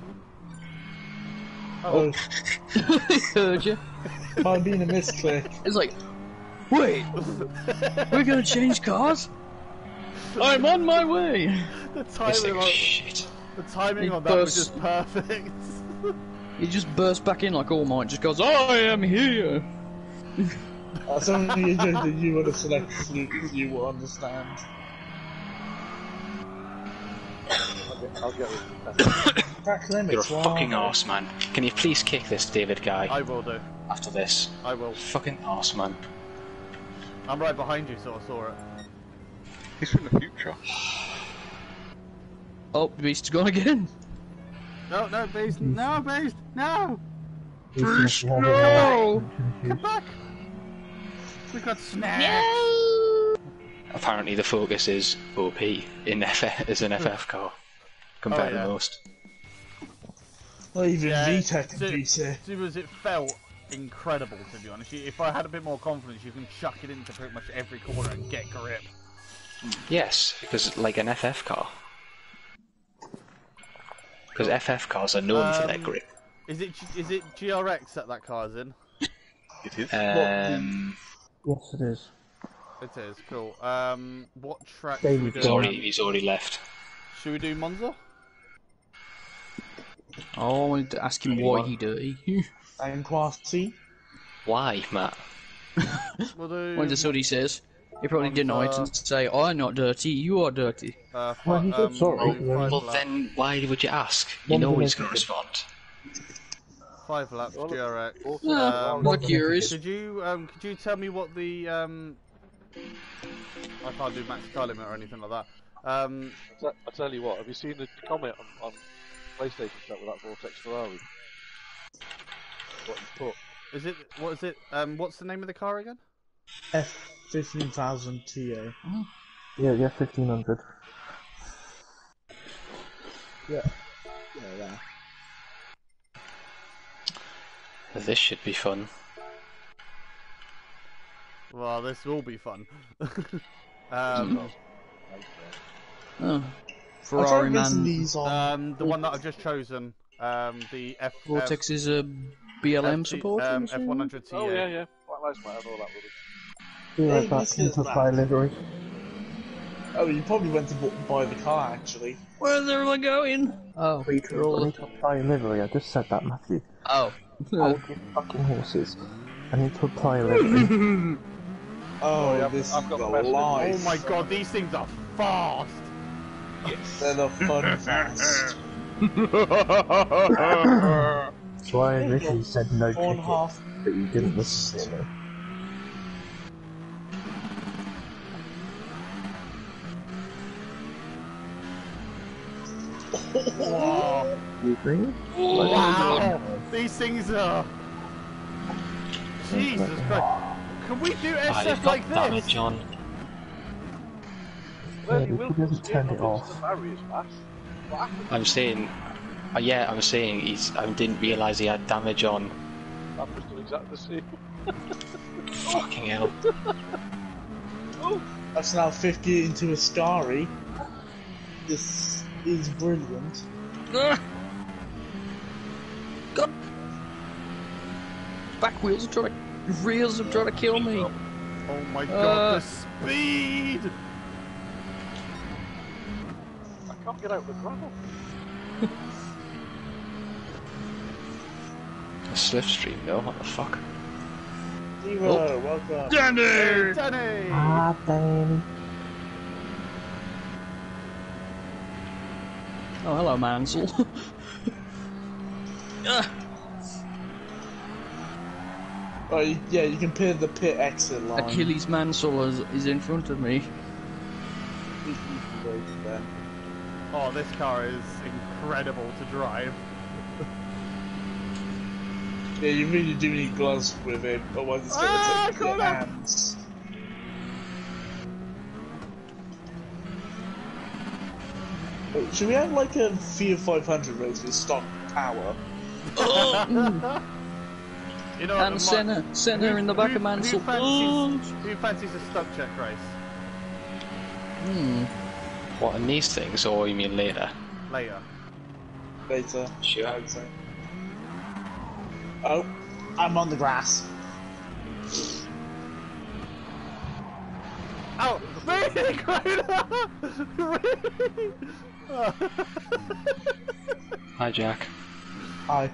Uh oh. I heard you. Might have been a misclick. It's like, wait, we're going to change cars? I'm on my way! The timing, like, shit. The timing on that bursts, was just perfect. He just bursts back in like All Might, just goes, I am here! That's only a joke that you would have selected, you, you will understand. I'll get, I'll get back limits, you're a wow. fucking arse, man. Can you please kick this David guy? I will do. After this. I will. Fucking arse, man. I'm right behind you, so I saw it. He's from the future. Oh, Beast's gone again. No, no, Beast. No, Beast. No. Beast, no. Come back. We got snacks. No. Apparently the Focus is O P in F F, is an F F car compared oh, yeah. to most. Well, even yeah, VTEC and G T. Because it felt incredible, to be honest. If I had a bit more confidence, you can chuck it into pretty much every corner and get grip. Yes, because like an F F car. Because F F cars are known um, for their grip. Is it is it G R X that that car's in? It is. Um, yes, it is. It is. Cool. Um, what track? Should we do? He's already he's already left. Should we do Monza? Oh, I wanted to ask him why he dirty. I'm classy. Why, Matt? We'll do. Well, that's what he says. He probably Monza. Denied and say, I'm not dirty, you are dirty. Uh, well, he did, sorry. Um, well, well then why would you ask? You Monza know he's going to respond. Five laps, G R X. No, um, not Yaris. Could you, um, could you tell me what the... Um... I can't do max car limit or anything like that. Um... I tell you what, have you seen the comment on, on PlayStation chat with that Vortex Ferrari? What you put? Is it, what is it, um, what's the name of the car again? F. fifteen thousand T A. Oh. Yeah, yeah, fifteen hundred. Yeah. Yeah, yeah. This should be fun. Well, this will be fun. um, oh. Ferrari man. Um, the one that I've just chosen. Um, the F. Vortex is a B L M support. Um, F one hundred T A. Oh yeah, yeah. White lights might have all that. Yeah, hey, that's into fly. Oh, you probably went to buy the car, actually. Where's everyone going? Oh, we all into apply livery. I just said that, Matthew. Oh. Hold your fucking horses. I need to apply livery. oh, oh, this I've, I've got the lies. Oh my god, these things are fast! Yes. They're the fun fast. That's why I literally said no kicking, half... but you didn't listen to me. Wow. Wow! These things are... Jesus Christ. Can we do S F like this? Damn it, John. Yeah, we could just turn it off. I'm saying... Uh, yeah, I'm saying he's... I didn't realise he had damage on. That was still exactly the same. Fucking hell. Oh. That's now fifty into a Starry. This... is brilliant. Uh, God. Back wheels are trying to... reels are trying to kill me. Oh my god, uh, the speed! I can't get out of the gravel. A slipstream though, what the fuck? Zero, oh. Welcome. Danny! Hey, Danny! Ah, Danny. Oh, hello, Mansell. uh. Oh, yeah, you can peer the pit exit line. Achilles Mansell is, is in front of me. Oh, this car is incredible to drive. Yeah, you really do need gloves with it, otherwise it's going to ah, take your hands. Should we have like a Fiat five hundred race with stock power? Oh. Mm. You know, and Senna, my, Senna who, in the back who, of Mansell. Who fancies, oh. who fancies a stuck check race? Hmm. What, in these things, or you mean later? Later. Later. Sure. I would say. Oh, I'm on the grass. Oh, really, Grona? Really? Oh. Hi, Jack. Hi.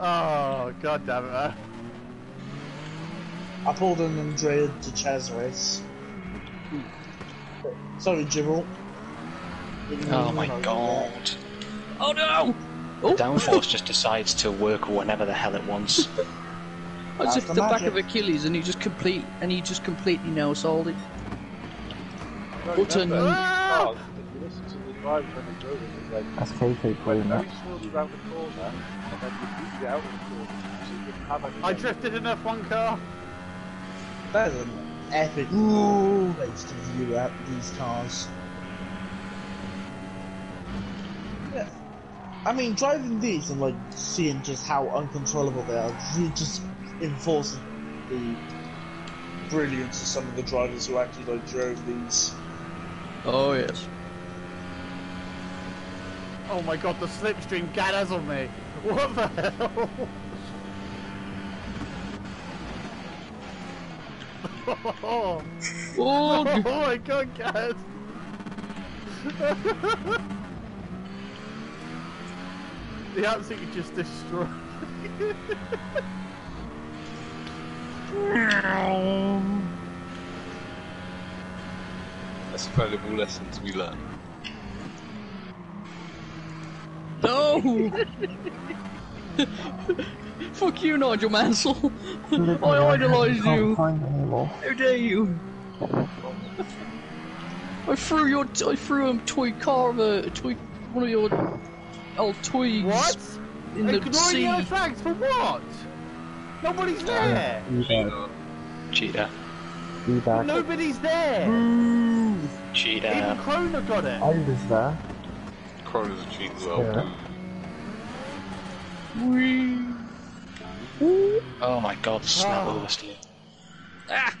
Oh, god damn it, man. I pulled an Andrea De Cesaris. Hmm. Sorry, Jibble. Oh my god. Oh no! Oh. Downforce just decides to work whenever the hell it wants. As if the, the back of Achilles, and he just complete and he just completely no-sold it. Button. Ah! That's K K playing that. I drifted in F one car. That is an epic place to view out these cars. Yeah. I mean, driving these and like seeing just how uncontrollable they are, you just enforce the brilliance of some of the drivers who actually like drove these. Oh yes. Oh my god, the slipstream Gadd has on me! What the hell? Oh, oh my god, Gadd! He absolutely just destroyed. That's a valuable lesson to be learned. No! Fuck you, Nigel Mansell! I idolised you! How dare you! I threw your t I threw a toy car of a, a toy one of your old twigs. What? In the sea. Ignoring flags for what? Nobody's there! Cheater. Cheater. Nobody's there! Boo. Cheater. Even Krona got it! I was there. Krona's a cheat as well. Yeah. Wee. Wee. Oh my god, the snap over steer. Ah!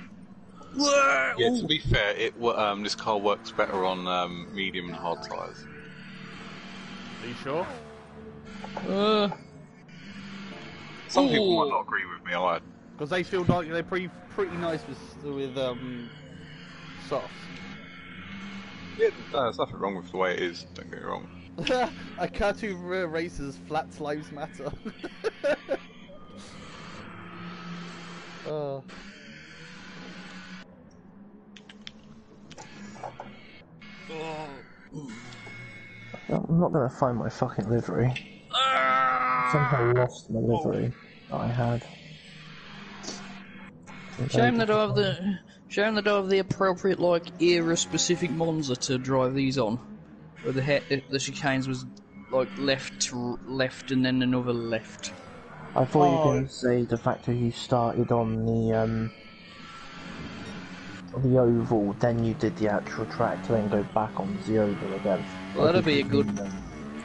Yeah, to be fair, it um, this car works better on um, medium and hard tyres. Are you sure? Uh... Some Ooh. people might not agree with me, I. Because they feel like they're pretty, pretty nice with, with um, softs. Yeah, no, there's nothing wrong with the way it is, don't get me wrong. A Kato races, flats lives matter. Oh. Oh. I'm not gonna find my fucking livery. I think I lost my livery that I had. Shame that I have the shame that I have the appropriate like era specific Monza to drive these on, where the he the chicanes was like left to left and then another left. I thought oh. you were going to say the fact that you started on the um the oval, then you did the actual track, to then go back on the oval again. Well, that'd be a good. Them.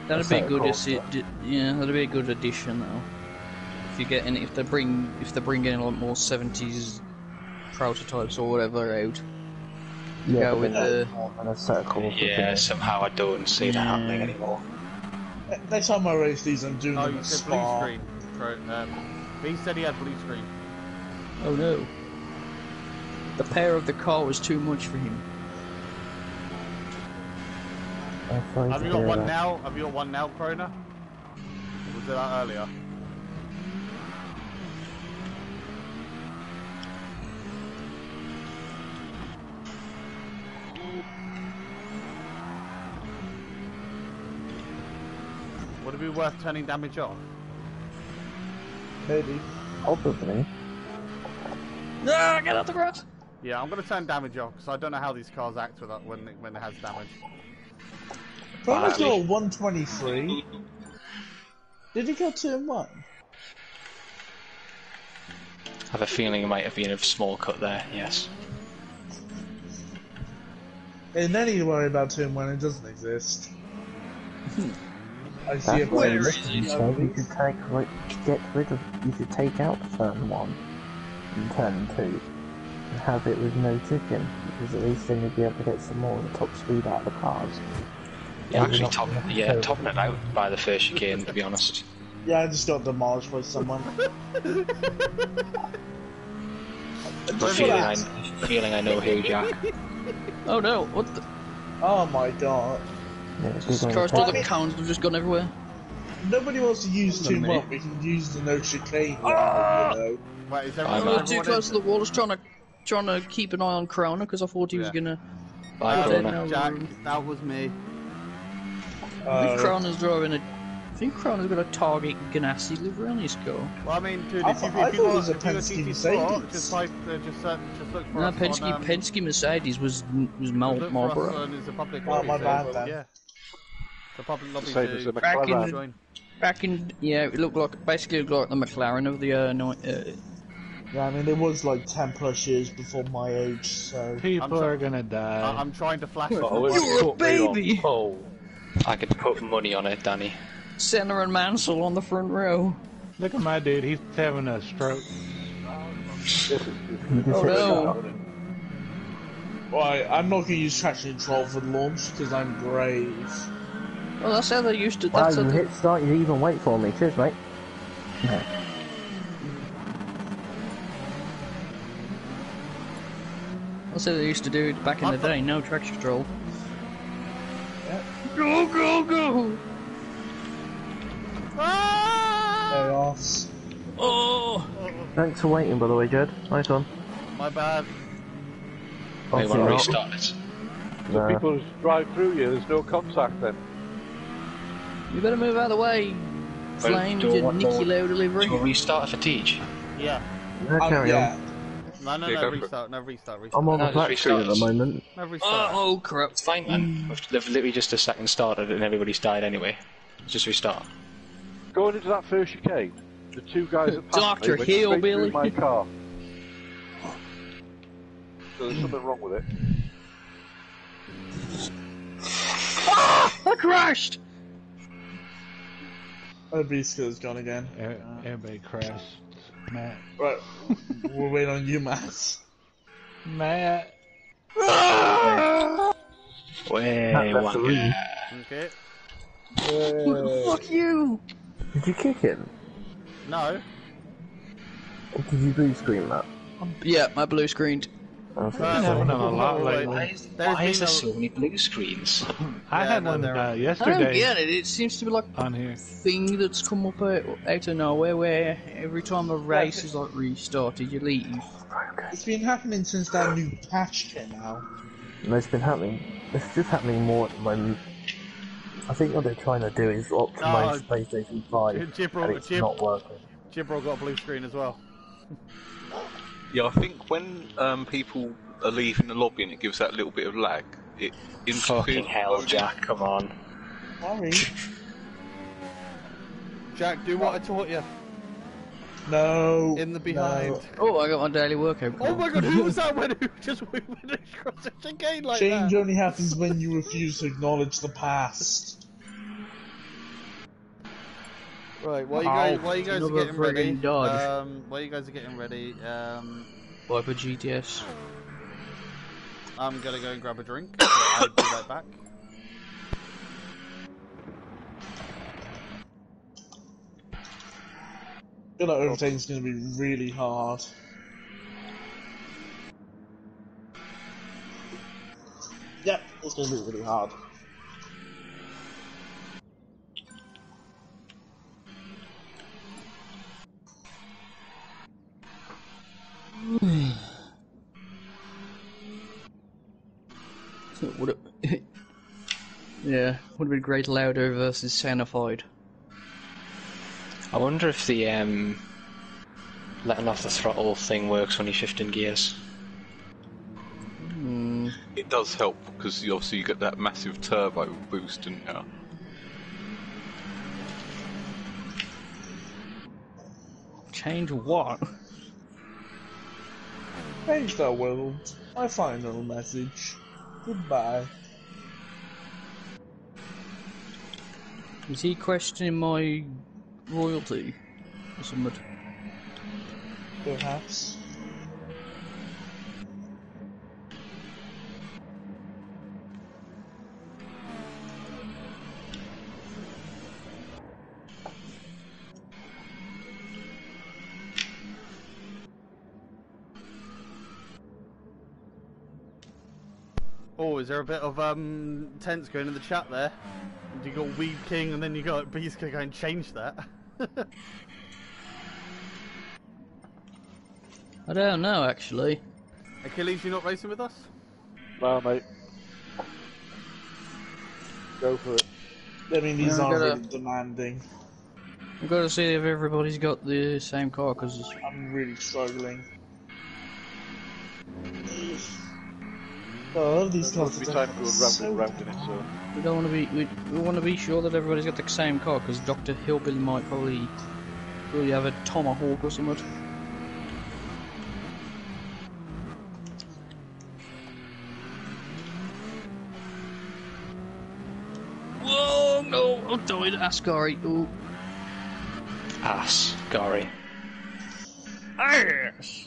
That'd be good. It, yeah, that'd be a good addition though. If you get in, if they bring, if they bring in a lot more seventies prototypes or whatever out, yeah, go with the. A circle. Yeah, somehow I don't see yeah. that happening anymore. Next time I race these, I'm doing. Oh, you said blue screen. Right, um, he said he had blue screen. Oh no. The power of the car was too much for him. Have you got one that. now? Have you got one now, Krona? Or was it that earlier? Would it be worth turning damage off? Maybe. Probably. No, get out the grass! Yeah, I'm gonna turn damage off because I don't know how these cars act with that when it, when it has damage. Probably still at one twenty-three. Did he go turn one? I have a feeling it might have been a small cut there, yes. And then he'd worry about turn one, it doesn't exist. I see it where it is. So you could take, like, get rid of, you could take out turn one and turn two and have it with no tipping, because at least then you'd be able to get some more of the top speed out of the cars. Yeah, actually topping, yeah, to topping it out by the first chicane, to be honest. Yeah, I just got demolished by someone. The feeling, I, the feeling I know here, Jack. Oh no, what the? Oh my god. Yeah, just cars full of cones have just gone everywhere. Nobody wants to use too much, we can use the no chicane. Ah! You know. Wait, is everyone, everyone too close to the wall, just trying to, trying to keep an eye on Corona, because I thought he yeah. was going to... Bye, Jack, that was me. Uh, I think Crona's driving a... I think Crona's got a Target Ganassi livery on his car. Well, I mean, dude, if, I, if, I if you look at T T four, just like, uh, just, uh, just look for no, us Penske, on, um, Penske Mercedes was, was Marlboro. Mal oh, my bad, so, then. Yeah. It's a public lobby too. Back in, back in, yeah, it looked like, basically looked like the McLaren of the, uh, no, uh yeah, I mean, it was like ten plus years before my age, so... People are gonna die. I I'm trying to flash... Oh, it you're a baby! Oh. I could put money on it, Danny. Senna and Mansell on the front row. Look at my dude, he's having a stroke. Oh no! Right, I'm not gonna use traction control for the launch because I'm brave. Well, that's how they used to. That's wow, you hit start, you even wait for me. Cheers, mate. No. That's how they used to do it back in I the day. No traction control. Go, go, go! Ah! Oh! Thanks for waiting, by the way, Jed. Nice one. My bad. They want to restart it. So people just drive through you, there's no contact then. You better move out of the way. Flames and Nicky Low delivery. Do you restart it for Teach? Yeah. No, carry on. No, no, no, restart, no, restart, restart. I'm on the black screen at the moment. No, restart. Oh, oh crap. It's fine, man. Mm. They've literally just a second started and everybody's died anyway. Just restart. Going into that first chicane, the two guys that passed me went straight through my car. So there's something wrong with it. Ah! I crashed! Everybody's skills gone again. Everybody crashed. Matt. Right, we'll wait on you, Matt. Matt. Way one. Okay. Well, fuck you! Did you kick him? No. Or did you blue screen that? Yeah, I blue screened. I've done a lot lately. Why is, why is there so many blue screens? I yeah, had one there uh, yesterday. I don't get it. It seems to be like on here. A thing that's come up out, out of nowhere where every time a race is like restarted, you leave. It's been happening since that new patch came out. No, it's been happening. It's just happening more at the moment. I think what they're trying to do is optimize no, PlayStation five, Gibral, and it's Gib not working. Gibral got a blue screen as well. Yeah, I think when um, people are leaving the lobby and it gives that little bit of lag, it... Fucking hell, Jack, come on. Sorry. Jack, do what I taught you. No. In the behind. No. Oh, I got my daily workout. Oh my god, who was that when who just went across the chicane like Change that? Change only happens when you refuse to acknowledge the past. Right, while you guys, oh, while you guys are getting ready, dodge. um, while you guys are getting ready, um... Wiper G T S. I'm gonna go and grab a drink, so I'll be right back. I feel like overtaking's gonna be really hard. Yep, it's gonna be really hard. So it would have, yeah, would have been great louder versus Sanified. I wonder if the um, letting off the throttle thing works when you shift in gears. Mm. It does help because you obviously you get that massive turbo boost in there. Change what? Change the world. My final message. Goodbye. Is he questioning my royalty or something? Perhaps. Oh, is there a bit of um, tense going in the chat there? You got Weed King, and then you got Beast going, and change that. I don't know, actually. Achilles, you not racing with us? No, mate. Go for it. I mean, these are really demanding. I've got to see if everybody's got the same car, because I'm really struggling. Oh, these cars are ramble, so ramble in it, so. We don't want to be. We, we want to be sure that everybody's got the same car, because Doctor Hillbilly might probably, probably have a tomahawk or something. Whoa! No, I died. Ascari. Ooh. Ascari. Ass.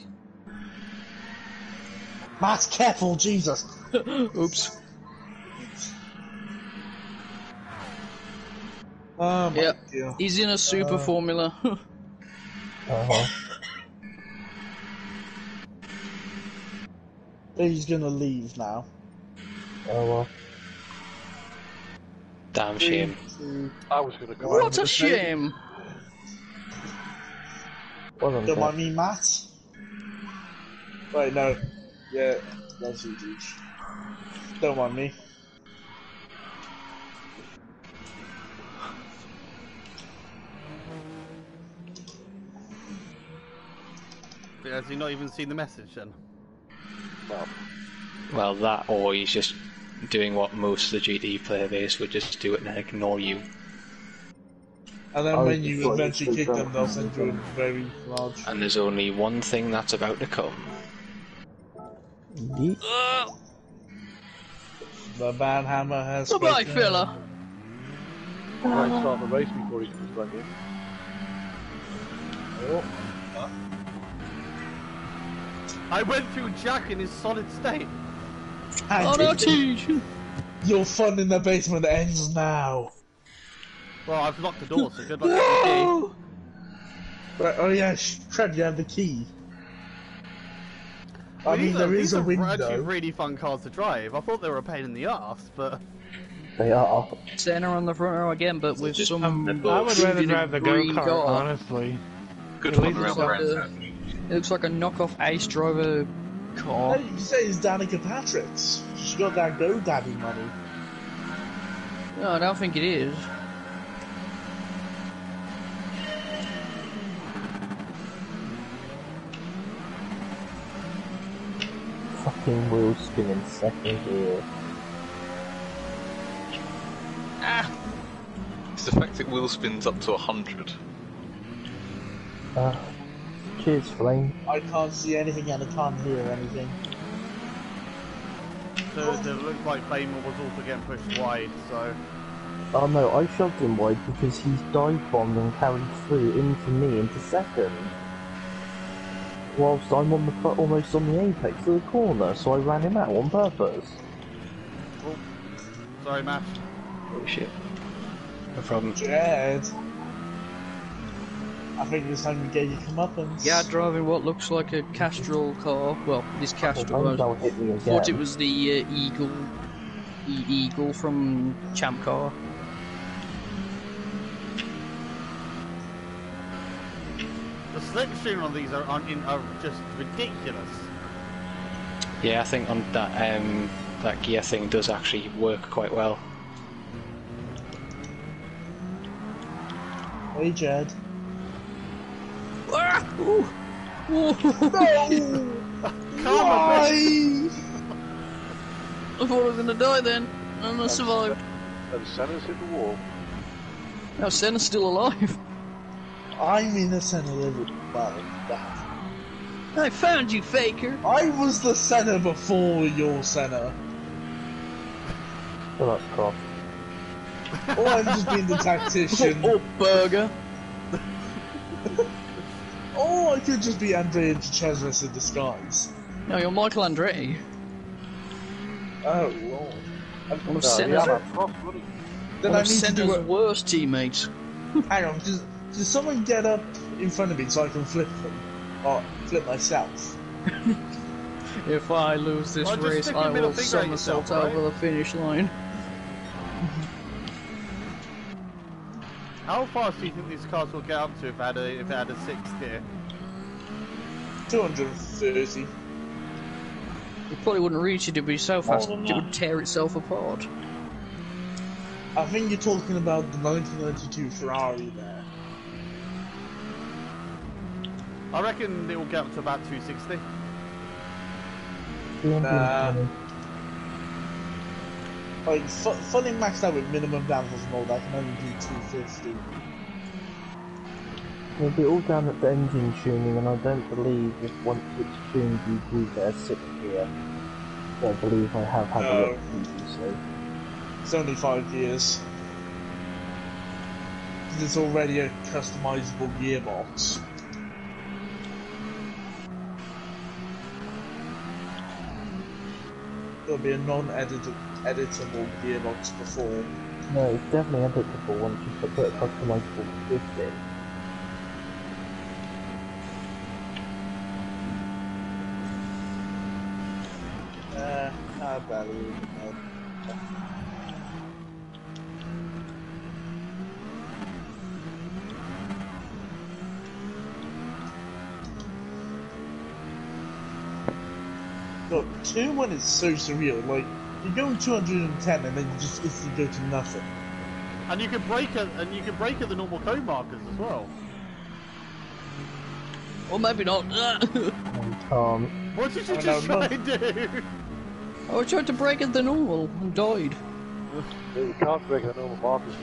Matt, careful, Jesus! Oops. Oh my yeah. dear. He's in a super uh, formula. uh-huh. He's gonna leave now. Oh well. Damn shame. Two. I was gonna go. What a shame! Don't mind me, Matt. Right, no. Yeah, that's you, dude. Don't mind me. But has he not even seen the message then? Well, well, that, or he's just doing what most of the G D player base would just do it and ignore you. And then oh, when you eventually kick them, they'll send you a very large. And there's only one thing that's about to come. Indeed. Uh, the man hammer has. Goodbye, fella. Uh, I might start the race before he comes back in. Oh. Huh? I went through Jack in his solid state. And oh no, teach! Your fun in the basement ends now. Well, I've locked the door, so good luck with the key. Right, oh yeah, Trev, you have the key. I mean, these there are, is these a window. These are actually really fun cars to drive. I thought they were a pain in the arse, but they are. Senna on the front row again, but with just some. Um, I would rather drive the go kart, honestly. Good one around Brands Hatch. It looks like a knockoff Ace Driver car. Hey, you say it's Danica Patrick's. She's got that GoDaddy money. No, I don't think it is. Fucking wheel spin in second gear. Ah! It's the fact that wheel spin's up to a hundred. Ah. Cheers, Flame. I can't see anything and I can't hear anything. So it looked like Flame was also getting pushed wide, so. Oh no, I shoved him wide because he's dive bombed and carried through into me into second. Whilst I'm on the almost on the apex of the corner, so I ran him out on purpose. Oh, sorry, Matt. Oh shit. No problem. Jed. I think it's time we get you come up and. Yeah, driving what looks like a Castrol car. Well, this Castrol. Oh, hit me again. Thought it was the uh, Eagle, e Eagle from Champ Car. The slipstream on these are, on, in, are just ridiculous. Yeah, I think on that um, that gear thing does actually work quite well. Hey, Jed. Ah! Ooh. Ooh. No! Why? I thought I was gonna die then, and I survived. And Senna's hit the wall. No, Senna's still alive. I'm innocent of living by that. I found you, faker! I was the Senna before your Senna. Well, that's cool. Or I'm just being the tactician. Or burger. Or I could just be Andrea Chesris in disguise. No, you're Michael Andretti. Oh lord. I'm one of Senna's, then I need Senna's to do a... worst teammates. Hang on, does, does someone get up in front of me so I can flip them? Or flip myself? If I lose this well, race, I will somersault right? over the finish line. How fast do you think these cars will get up to if I had a, if I had a sixth tier? two hundred thirty. It probably wouldn't reach it, it'd be so fast, it would tear itself apart. I think you're talking about the nineteen ninety-two Ferrari there. I reckon it will get up to about two sixty. Nah. Like, fu fully maxed out with minimum damage mode, I can only do two fifty. It'll be all down at the engine tuning, and I don't believe if once it's tuned you do get a six gear. I believe I have had no. a look so. It's only five gears. Because it's already a customisable gearbox. There'll be a non-editable editable gearbox before. No, it's definitely editable once you put a customizable shift in. Uh, how about it? Look, two one is so surreal, like you go two hundred ten and then you just instantly go to nothing. And you can break it, and you can break at the normal code markers as well. Or maybe not. um, what did you I just try to do? I tried to break at the normal and died. You can't break at the normal markers.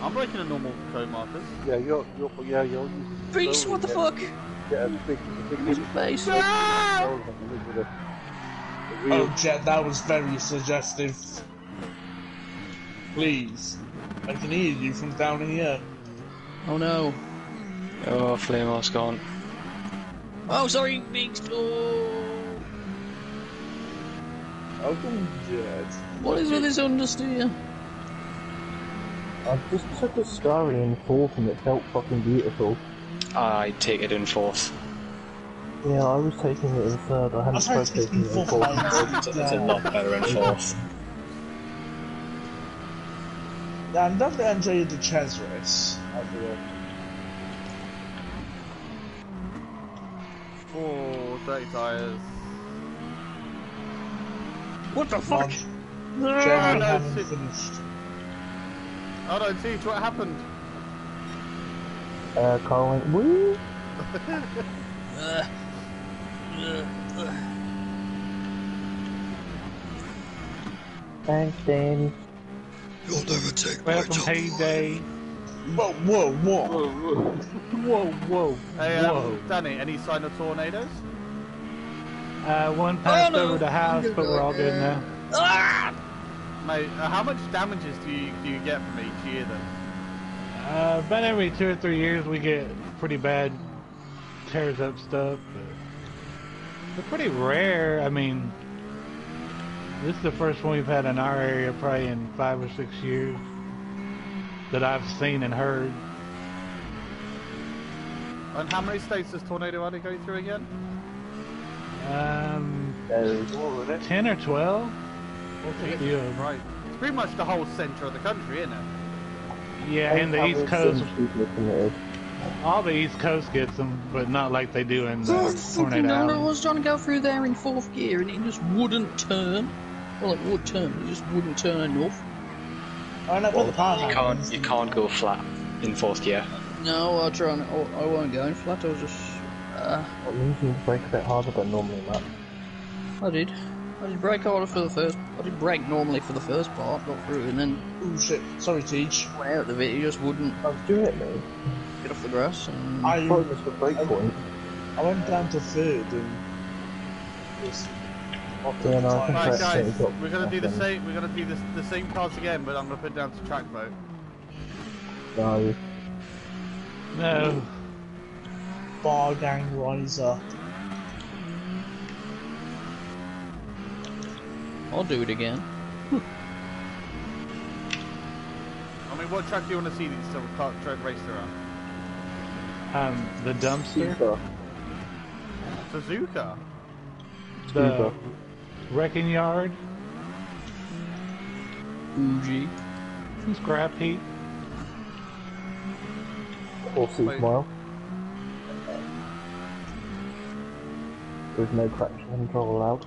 I'm breaking the normal code markers. Yeah, you're, you're, yeah, you're. Beast, what the yeah. fuck? Yeah, big, big, big face. Oh, Jet, that was very suggestive. Please. I can hear you from down here. Oh no. Oh, Flamehaze gone. Oh, sorry, Biggs. Oh. Welcome, Jet. What is with this understeer? I just took a Scary in fourth and it felt fucking beautiful. I take it in fourth. Yeah, I was taking it in third, I hadn't supposed to take it in fourth. It's a lot better in fourth. Yeah, I'm definitely enjoying the chess race. Oh, dirty tyres. What the fuck? No, I haven't finished. I don't see what happened. Uh, Carl went, woo! uh. Thanks, Danny. You'll never take my job. Heyday. Whoa, whoa, whoa. Whoa, whoa. Whoa, whoa. Hey, um, whoa. Danny, any sign of tornadoes? Uh, one passed over the house, but we're all good now. Ah! Mate, uh, how much damages do you, do you get from each year, then? Uh, about every two or three years we get pretty bad tears up stuff. They're pretty rare. I mean, this is the first one we've had in our area probably in five or six years that I've seen and heard. And how many states does Tornado Alley go through again? Um, uh, ten or twelve. Yeah, right. It's pretty much the whole centre of the country, isn't it? Yeah, and the East Coast. All the East Coast gets them, but not like they do in uh, Tornado Alley. I was trying to go through there in fourth gear, and it just wouldn't turn. Well, it would turn, but it just wouldn't turn enough. Oh, no, well, the you can't, you can't go flat in fourth gear. No, I try and, I won't go in flat. I was just. Uh, well, you can brake a bit harder than normally, Matt. I did. I did brake harder for the first. I did brake normally for the first part, got through, and then. Oh shit! Sorry, Teach. Went out of it. You just wouldn't. I was doing it, mate. Get off the grass and... I, I, the break I, point. I went down to third and... Just Yeah, no, I think right, guys, got, we're gonna do the same. We're gonna do this, the same cars again, but I'm gonna put down to track mode. No. No. Bar gang riser. I'll do it again. I mean, what track do you want to see these sort of track race around? Um, the dumpster. Suzuka. Suzuka. The Suzuka. Wrecking yard. Uji. Some scrap heap. Or Super Mile. There's no traction control allowed.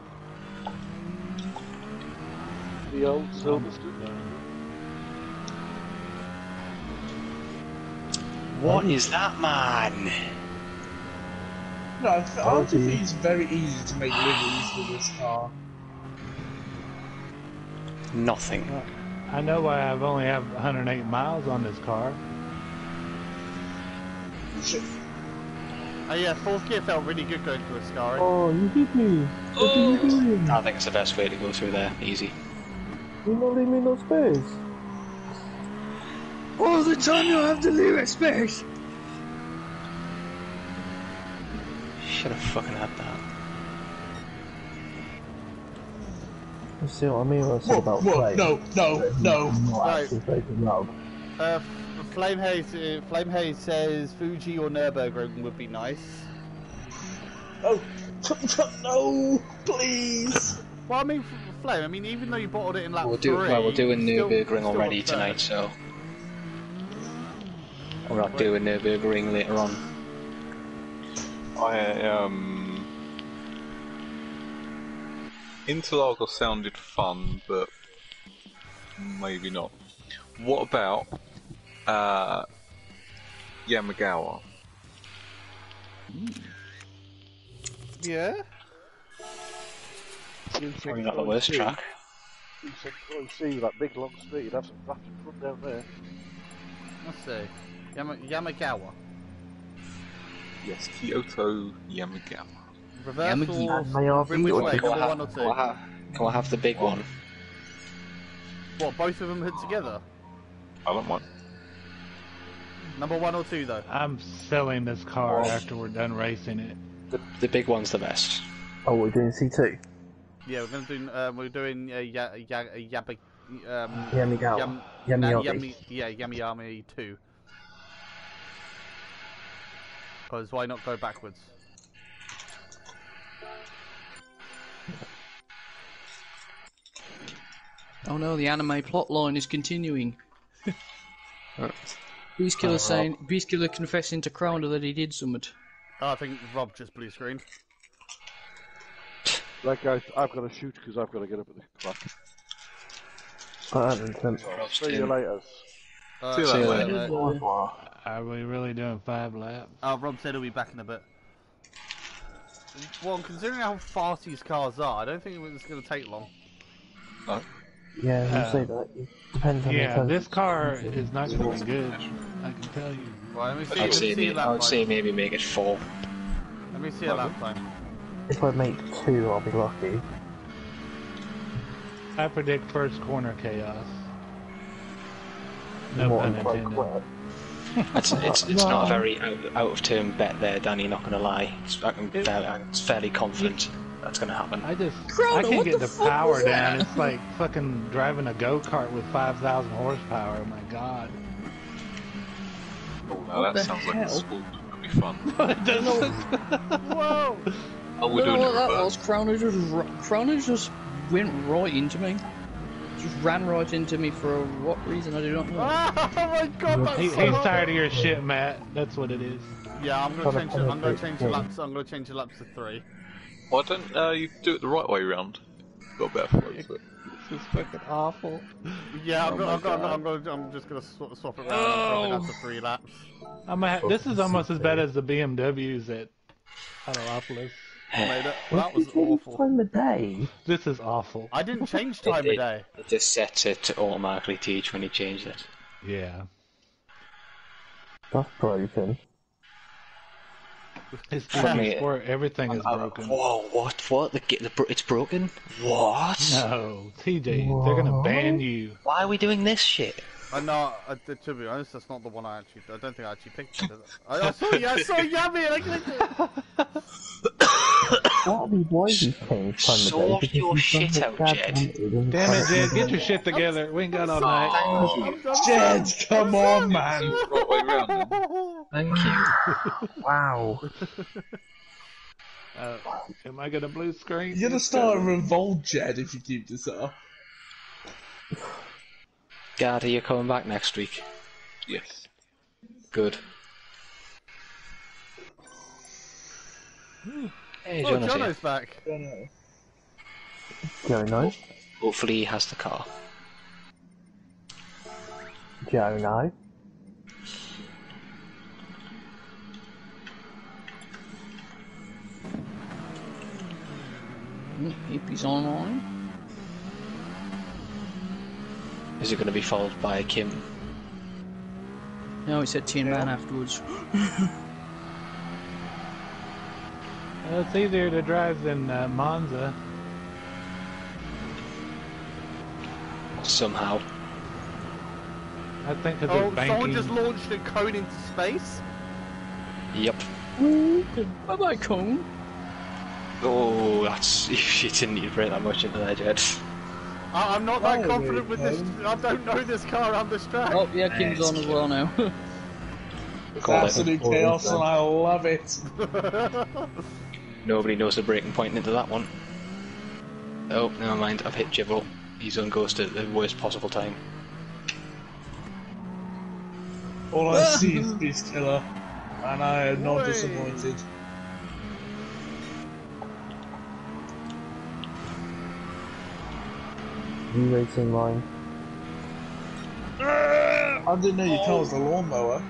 The old Silverstone. Um, what um, is that, man? No, I think it's very easy to make liveries with this car. Nothing. Uh, I know why I've only have one hundred eight miles on this car. Shit. Oh yeah, fourth gear felt really good going through a Scar. Oh, you beat me! What are you doing? I think it's the best way to go through there, easy. You not leave me no space. All the time you have to leave it space! Should have fucking had that. You see what I mean when I say about play? No, no, no! No. Uh, Flamehaze, Flamehaze says Fuji or Nürburgring would be nice. Oh, no, please. Well, I mean, Flame. I mean, even though you bottled it in lap we'll do, three, well, we're doing Nürburgring already tonight, so we're not doing Nürburgring later on. I um, Interlagos sounded fun, but maybe not. What about? Uh, Yamagiwa. Yeah? Probably not the worst track. You said, oh, you see, that big long street, you'd have some rapid run down there. Let's see. Yama Yamagiwa. Yes, Kyoto Yamagiwa. Reversal, rimless way, number one or two. Can I have, can I have the big one? What, both of them hit together? I don't mind. Number one or two, though. I'm selling this car oh. after we're done racing it. The, the big one's the best. Oh, we're doing C two. Yeah, we're going to do. Um, we're doing uh, ya ya ya um, Yamigawa. Yam Yami Yami yeah, Yamiyami two. Because why not go backwards? Oh no, the anime plotline is continuing. Right. Beast Killer oh, saying, Beast Killer confessing to Crowder that he did summit. Oh, I think Rob just blew screen. Like, guys, I've got to shoot because I've got to get up at the clock. Oh, that makes sense. See you later. Uh, See you later. later. Are we really doing five laps? Oh, Rob said he'll be back in a bit. Well, considering how fast these cars are, I don't think it's going to take long. No. Yeah, you uh, say that. It depends on yeah, the this car is not going to be good. I can tell you. Well, let me see, I would see, see me, I would say maybe make it four. Let me see what a lap time. If I make two, I'll be lucky. I predict first corner chaos. No pun intended. It's, it's, it's no. not a very out, out of turn bet there, Danny, not going to lie. It's, I can, it, I'm fairly confident. That's gonna happen. I just Crowder, I can't get the, the power down. It's like fucking driving a go kart with five thousand horsepower. Oh my god. Oh, now that sounds hell? like a sport. That'd be fun. No, it doesn't. Whoa! Oh, we're I don't doing know what that was. Crowder just Crowder just went right into me. Just ran right into me for what reason I do not know. Oh my god! That's he, so he's tired of your shit, Matt. That's what it is. Yeah, I'm gonna change. I'm gonna change the laps. I'm gonna change the laps to three. Why don't uh, you do it the right way round? Got better for it. This is fucking awful. Yeah, I'm, oh gonna, I'm, gonna, I'm, gonna, I'm just gonna sw swap it round oh. after three laps. I'm a, this is almost as bad as the B M Ws at Adelapolis. That was awful. Time of day. This is awful. I didn't change time it, of day. It, it just sets it to automatically teach when you change it. Yeah. That's broken. It's the sport. Everything I'm, is I'm, broken. Whoa! What? What? The, the, it's broken? What? No, T D. Whoa. They're gonna ban you. Why are we doing this shit? Uh, no, uh, to be honest, that's not the one I actually. I don't think I actually picked it. I, I saw you. I saw Yummy. And I clicked it. What are boys you boys? Sort your shit out, Jed. Damn it, Jed. Get your shit together. We ain't got all night. Jed, come on, man. Thank you. Wow. Uh, am I gonna blue screen? You're gonna start a revolt, Jed, if you keep this up. Gadd, are you coming back next week? Yes. Good. Hmm. Hey, oh, Jono's back. Jono. Jono. Hopefully he has the car. Jono. If he's online. Is it going to be followed by Kim? No, he said Team Man afterwards. Well, it's easier to drive than uh, Monza. Somehow. I think it's oh, banking... someone just launched a cone into space? Yep. Ooh, bye-bye, cone. Oh, that's... You didn't need to break that much into there, Jed. I, I'm not that oh, confident with this. I don't know this car on this track. Oh yeah, Kim's on as well now. It's absolute chaos and I love it. Nobody knows the breaking point into that one. Oh, never mind. I've hit Jibble. He's on ghost at the worst possible time. All I see is Beast Killer, and I am not Wait. disappointed. Racing line. I didn't know your car was a lawnmower.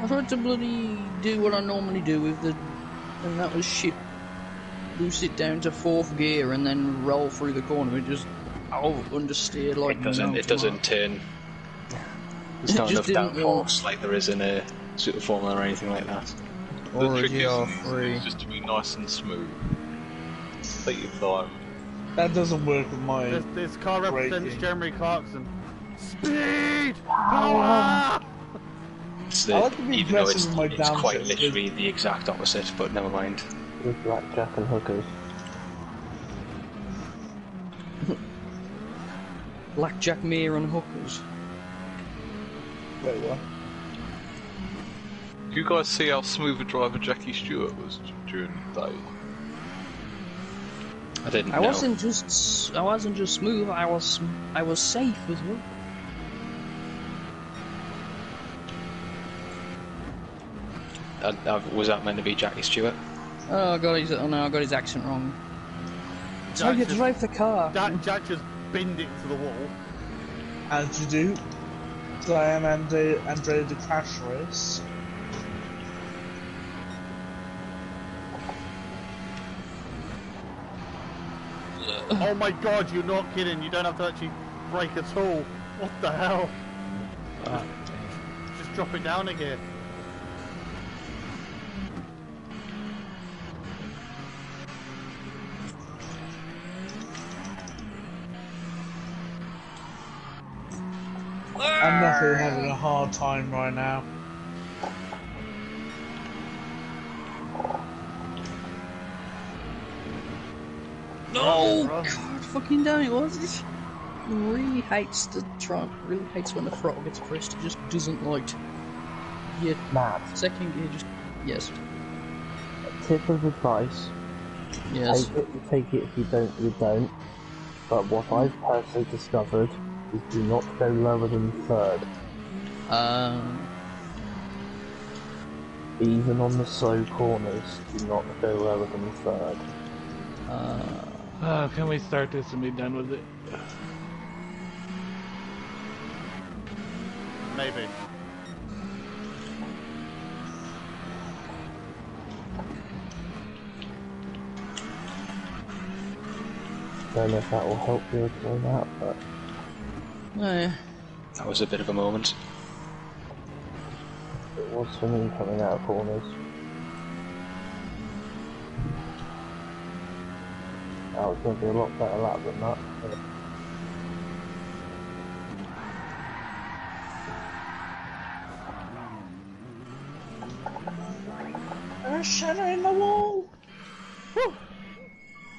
I tried to bloody do what I normally do with the, and that was shit. Boost it down to fourth gear and then roll through the corner. It just, oh, understeer like it doesn't. No it doesn't turn. There's not enough downforce like there is in a Super Formula or anything like that. Or the trick is just to be nice and smooth. Take your time. That doesn't work with my... This, this car represents rating. Jeremy Clarkson. Speed! Power! It's I like to be impressive with my downshifts. It's quite literally the exact opposite, but never mind. With blackjack and hookers. Blackjack, mirror and hookers. Wait, what? Do you guys see how smooth a driver Jackie Stewart was during the day? I didn't I know. wasn't just I wasn't just smooth, I was I was safe as well. I, I, was that meant to be Jackie Stewart? Oh god, he's oh no, I got his accent wrong. That's how you drive the car. That Jack just binned it to the wall. As you do. So I am Andre Andre the Crash Race. Oh my god, you're not kidding, you don't have to actually brake at all. What the hell? Uh, Just drop it down again. I'm definitely having a hard time right now. Oh god, fucking damn it, was it? Really hates the Trump, really hates when the throttle gets pressed, it just doesn't like your Mad. second gear, just, yes. A tip of advice. Yes. I, you take it if you don't, you don't. But what I've personally discovered is do not go lower than third. Um. Even on the slow corners, do not go lower than third. Uh. Oh, can we start this and be done with it? Maybe. Don't know if that will help you with doing that, but... No. Yeah. That was a bit of a moment. It was for me coming out of corners. Now it's going to be a lot better lap than that. There's Senna in the wall! Woo!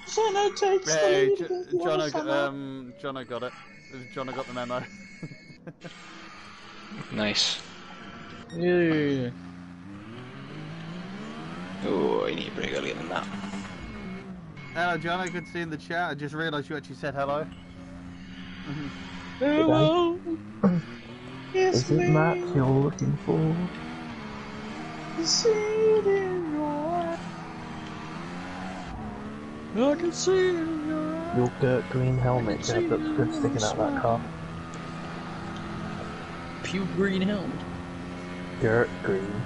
Senna takes hey, the lead! J Jono, got, um, Jono got it. Jono got the memo. Nice. Yeah. Oh, I need to break earlier than that. Hello, Jono. Good to see you in the chat. I just realised you actually said hello. Hello! Yes, is it Matt you're looking for? See it in your eye. I can see it in your eye. Your dirt green helmet's gonna look good sticking out that car. Pew green helmet. Dirt green.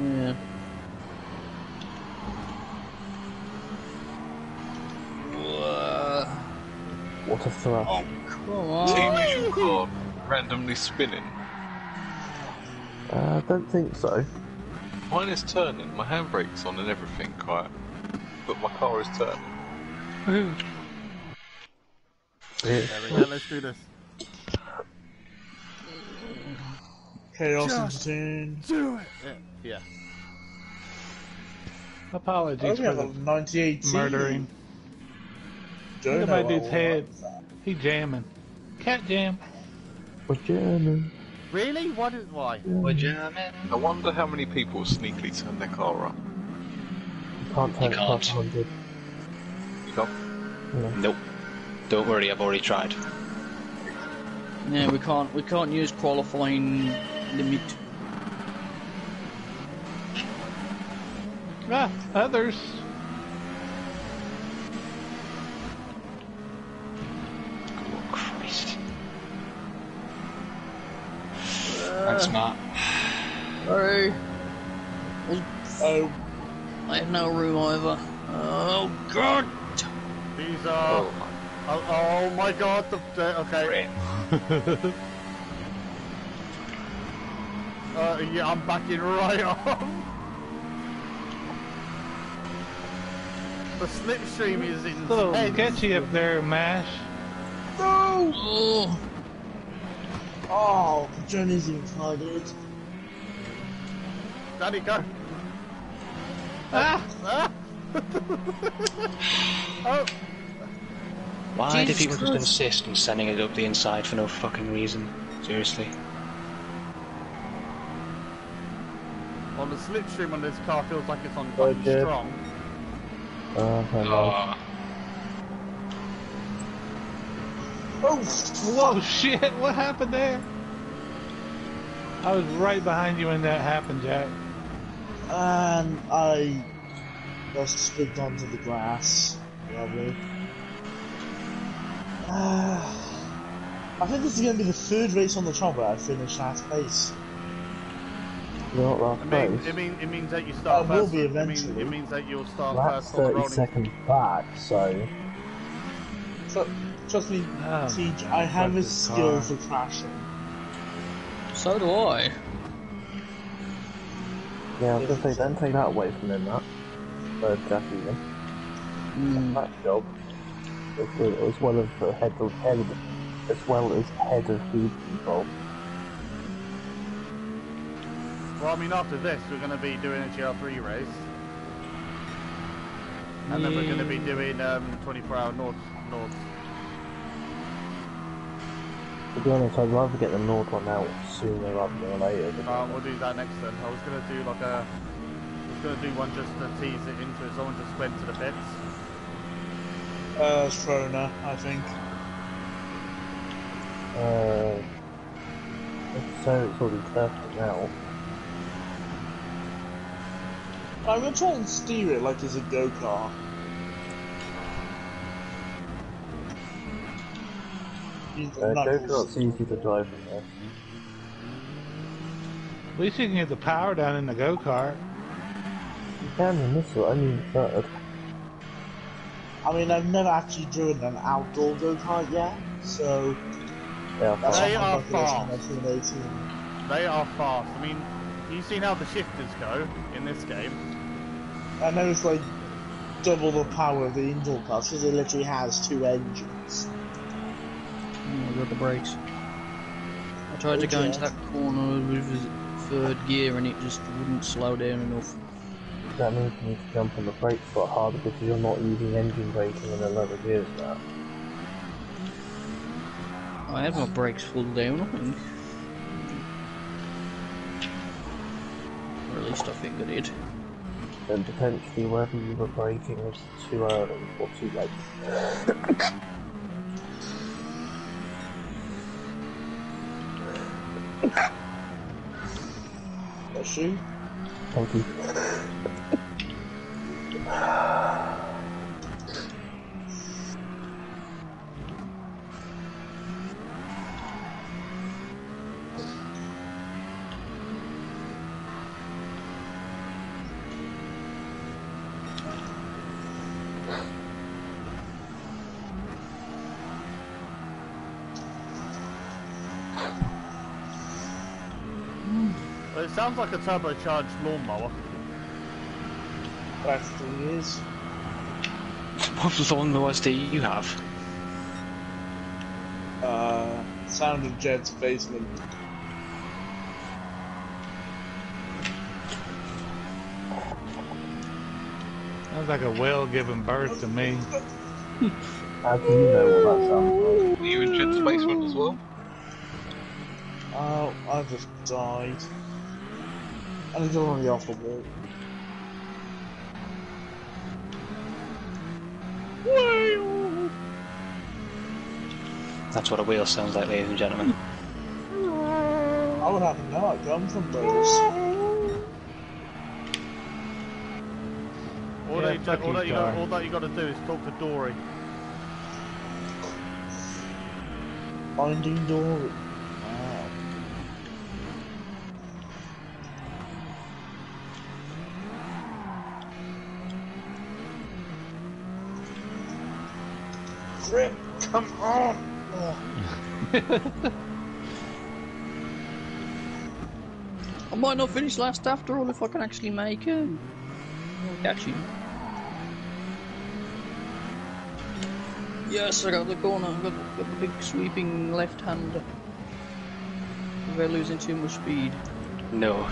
Yeah. Uh, what a thrust. Oh, come on. Cord randomly spinning. I uh, don't think so. Mine is turning, my handbrake's on and everything, quite. But my car is turning. There we go, let's do this. Chaos just in do it! Yeah. yeah. Apologies for the ninety-eight murdering. Look at my dude's head. He jamming. Cat jam. We're jamming. Really? What is why? We're German. I wonder how many people sneakily turn their car up. You can't turn it past one hundred. You can't? No. Nope. Don't worry, I've already tried. Yeah, we can't we can't use qualifying limit. Ah, others. Oh Christ. Thanks, Matt. Sorry. Oh. I have no room either. Oh, God! These are... Oh, my, oh, oh my God, the... Okay. uh, yeah, I'm backing right on. The slipstream is insane. A little sketchy up there, Mash. No! Oh. Oh, Johnny's imploded. Daddy, go! Ah! Ah! Oh! Why do people just insist on sending it up the inside for no fucking reason? Seriously. Well, the slipstream on this car feels like it's on fucking okay. strong. Uh, hello. Oh, whoa, shit, what happened there? I was right behind you when that happened, Jack. And I just slipped onto the grass, probably. Uh, I think this is going to be the third race on the track where I finished last place. Not last I mean, place. It, mean, it means that you start first. Will be eventually. It, mean, it means that you'll start first on the rolling. That's thirty seconds back, so... so trust me, oh, Siege, man, I have a skill for crashing. So do I. Yeah, I was going to say, don't take that away from him, that. But Jackie, mm. that job. As well as the head of head, as well as head of food control. Well, I mean, after this, we're going to be doing a G R three race. And yeah. then we're going to be doing um, twenty-four hour Nord. Nord. To be honest, I'd rather get the Nord one out sooner rather than later. Uh, we'll do that next then. I was gonna do like a, I was gonna do one just to tease it into it. Someone just went to the pits. Uh, Strona, I think. Uh, so it's already perfect now. I'm gonna try and steer it like it's a go-kart. Uh, go-kart's easy to drive in there. At least you can get the power down in the go-kart. You can in this one, I mean third. I mean, I've never actually driven an outdoor go-kart yet, so... Yeah, that's they are fast. They are fast. I mean, you've seen how the shifters go in this game. I know it's like double the power of the Interlagos because it literally has two engines. Oh, I got the brakes. I tried to go into that corner with the third gear and it just wouldn't slow down enough. That means you need to jump on the brakes quite hard because you're not using engine braking in another gears now. I had my brakes full down, I think. Or at least I think I did. And potentially whether you were braking was too early or too late. Bless you. Thank you. Sounds like a turbocharged lawnmower. That thing is. What lawnmower do you have? Uh, sound of Jed's basement. Sounds like a well-given birth to me. How do you know what that sounds like? Were you in Jed's basement as well? Oh, I just died. And he's already off the wall. That's what a wheel sounds like, ladies and gentlemen. I would have no idea. I'm from those. All, yeah, that, all, that you got, all that you got to do is talk to Dory. Finding Dory. Come on! I might not finish last after all if I can actually make it. I'll catch you. Yes, I got the corner. I got, got the big sweeping left-hander. We're losing too much speed. No.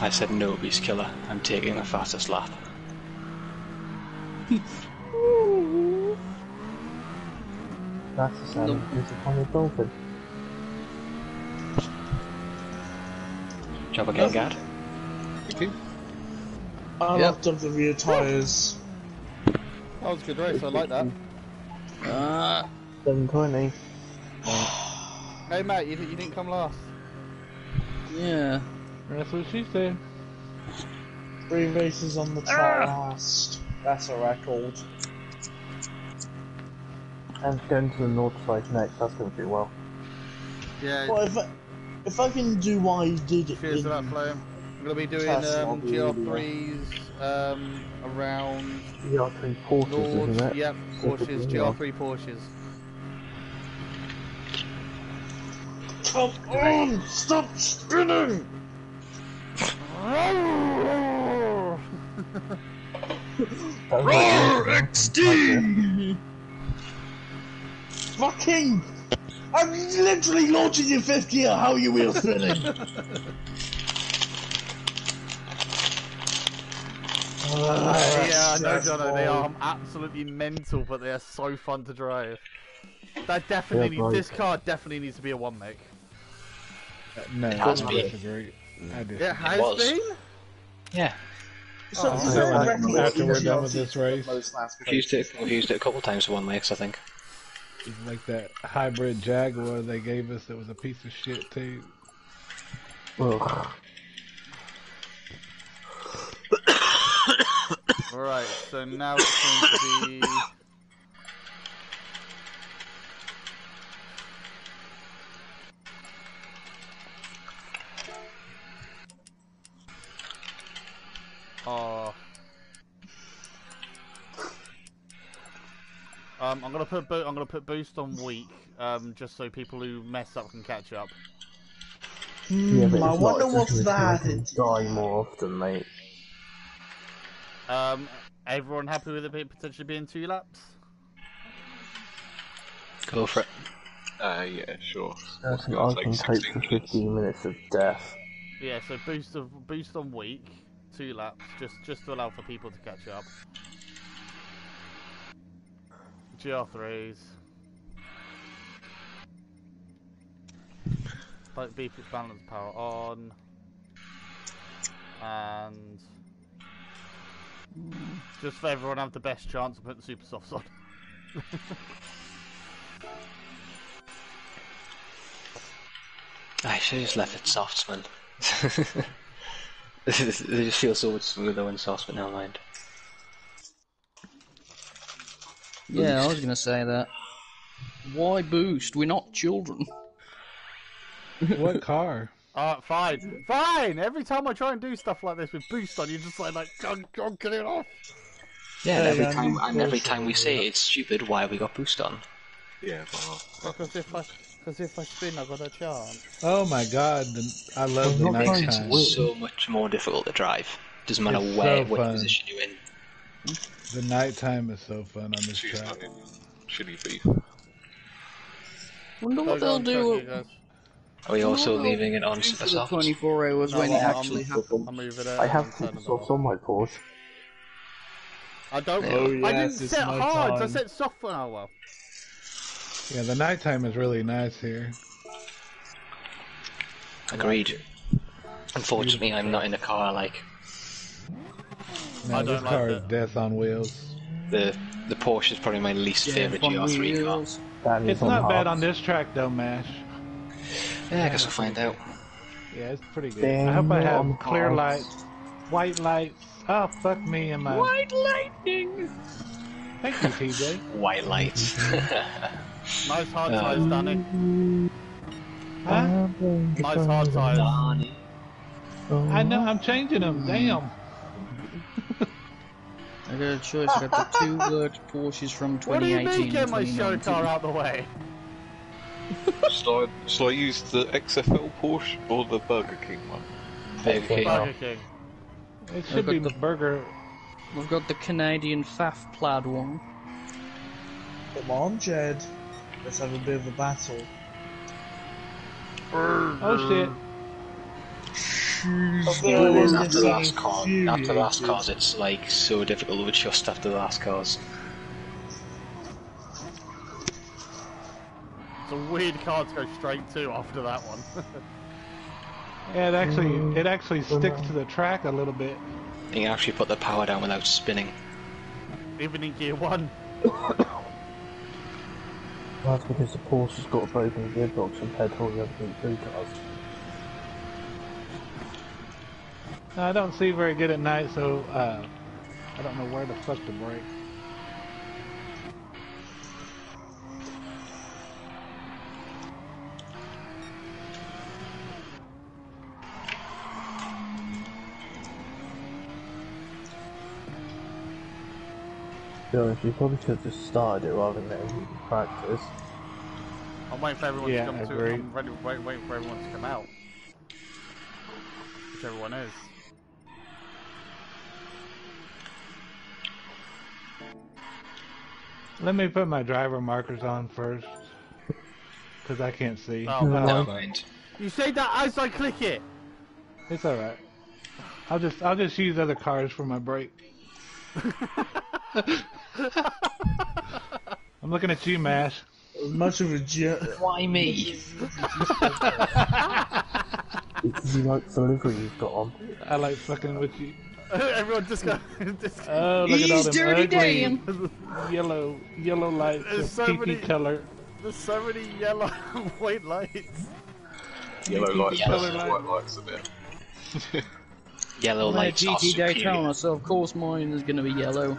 I said no, Beast Killer. I'm taking the fastest lap. That's the sound of disappointed dolphin. Job again, Gadd. Thank you. I knocked up the rear tyres. That was a good race, I like that. Ah, seven twenty. Hey mate, you, you didn't come last. Yeah. That's what she said. Three races on the track last. That's a record. And going to the Nordschleife next, that's going to be well. Yeah. Well, if I, if I can do what I did it. Cheers to that, Flame. I'm going to be doing um, G R threes um, around. G R three Porsches, Nord, isn't it? Yep, Porsches, G R three Porsches. Come on! Stop spinning! Roar, X D! Fucking! I'm literally launching in fifth gear. How are you wheel spinning? Oh, yeah, I know, Jono. They are absolutely mental, but they are so fun to drive. That definitely, yeah, this car definitely needs to be a one make. Uh, no, it has been. Disagree. I disagree. It has it been. Yeah. So, oh, so I I know, after we're done with this race, we've used it. We've used it a couple times for one makes, I think. It's like that hybrid Jaguar they gave us that was a piece of shit too. Ugh. Right, so now it's going to be... Oh. Um, I'm gonna put bo I'm gonna put boost on weak, um, just so people who mess up can catch up. Yeah, but I wonder what's that. Die more often, mate. Um, Everyone happy with it potentially being two laps? Go for it. Uh, yeah, sure. I can, I can cope for fifteen minutes of death. Yeah, so boost of boost on week, two laps, just just to allow for people to catch up. G R threes. B balance power on. And just for everyone to have the best chance of putting the super softs on. I should have just left it softs, man. They just feel so much smoother when softs, but never mind. Yeah, I was going to say that. Why boost? We're not children. What car? Uh, fine. Fine! Every time I try and do stuff like this with boost on, you're just like, like God, God, get it off! Yeah, and every, time, and every time we say it's stupid, why have we got boost on? Yeah, well... Because if I... Because if I spin, I got a chance. Oh my god, I love the night time. It's so much more difficult to drive. Doesn't matter it's where, so what position you're in. The night time is so fun on this She's track. Chili beef. Wonder what they'll do. Are we also leaving it on super softs? twenty-four hours no, when it actually happens. I have super softs on my Porsche. I don't. Oh, yes, I didn't set hards. I set soft for an hour. Yeah, the nighttime is really nice here. Agreed. Unfortunately, I'm not in a car I like. No, I don't this like car is death on wheels. The the Porsche is probably my least yeah, favourite G R three car. It's not hard. Bad on this track though, Mash. Yeah, I guess we'll find out. Yeah, it's pretty good. Damn, I hope I have clear cars. Lights, white lights. Oh, fuck me and my... White lightning! Thank you, T J. White lights. Nice hard tires, um, Danny. Huh? Nice hard tires. I know, I'm changing them, damn. I got a choice, I got the two large Porsches from twenty eighteen. What do you mean, get my show car out of the way? Should I, should I use the X F L Porsche or the Burger King one? Burger King. Burger King. It should be the burger. We've got the Canadian faff plaid one. Come on, Jed. Let's have a bit of a battle. Oh shit. Oh, after the last cars, after the last cars, it's like so difficult to adjust after the last cars. It's a weird car to go straight to after that one. Yeah, it actually it actually sticks to the track a little bit. You can actually put the power down without spinning. Even in gear one. That's because the Porsche's got a broken gearbox compared to all the other three cars. No, I don't see very good at night, so uh, I don't know where the fuck to brake. You probably should have just started it rather than letting practice. I'm waiting for everyone yeah, to come I to agree. I'm ready, wait, waiting for everyone to come out. Which everyone is. Let me put my driver markers on first. Because I can't see. Oh, no. No. You say that as I click it! It's alright. I'll just I'll just use other cars for my brake. I'm looking at you, Matt. Much of a jerk. Why me? You like the look you've got on. I like fucking with you. Everyone just got. Just... Oh, look He's at all them dirty ugly damn. yellow, yellow lights. There's so many color. There's so many yellow, white lights. Yellow lights, yellow lights. White lights in there. Yellow well, lights. G T Daytona, so of course mine is going to be yellow.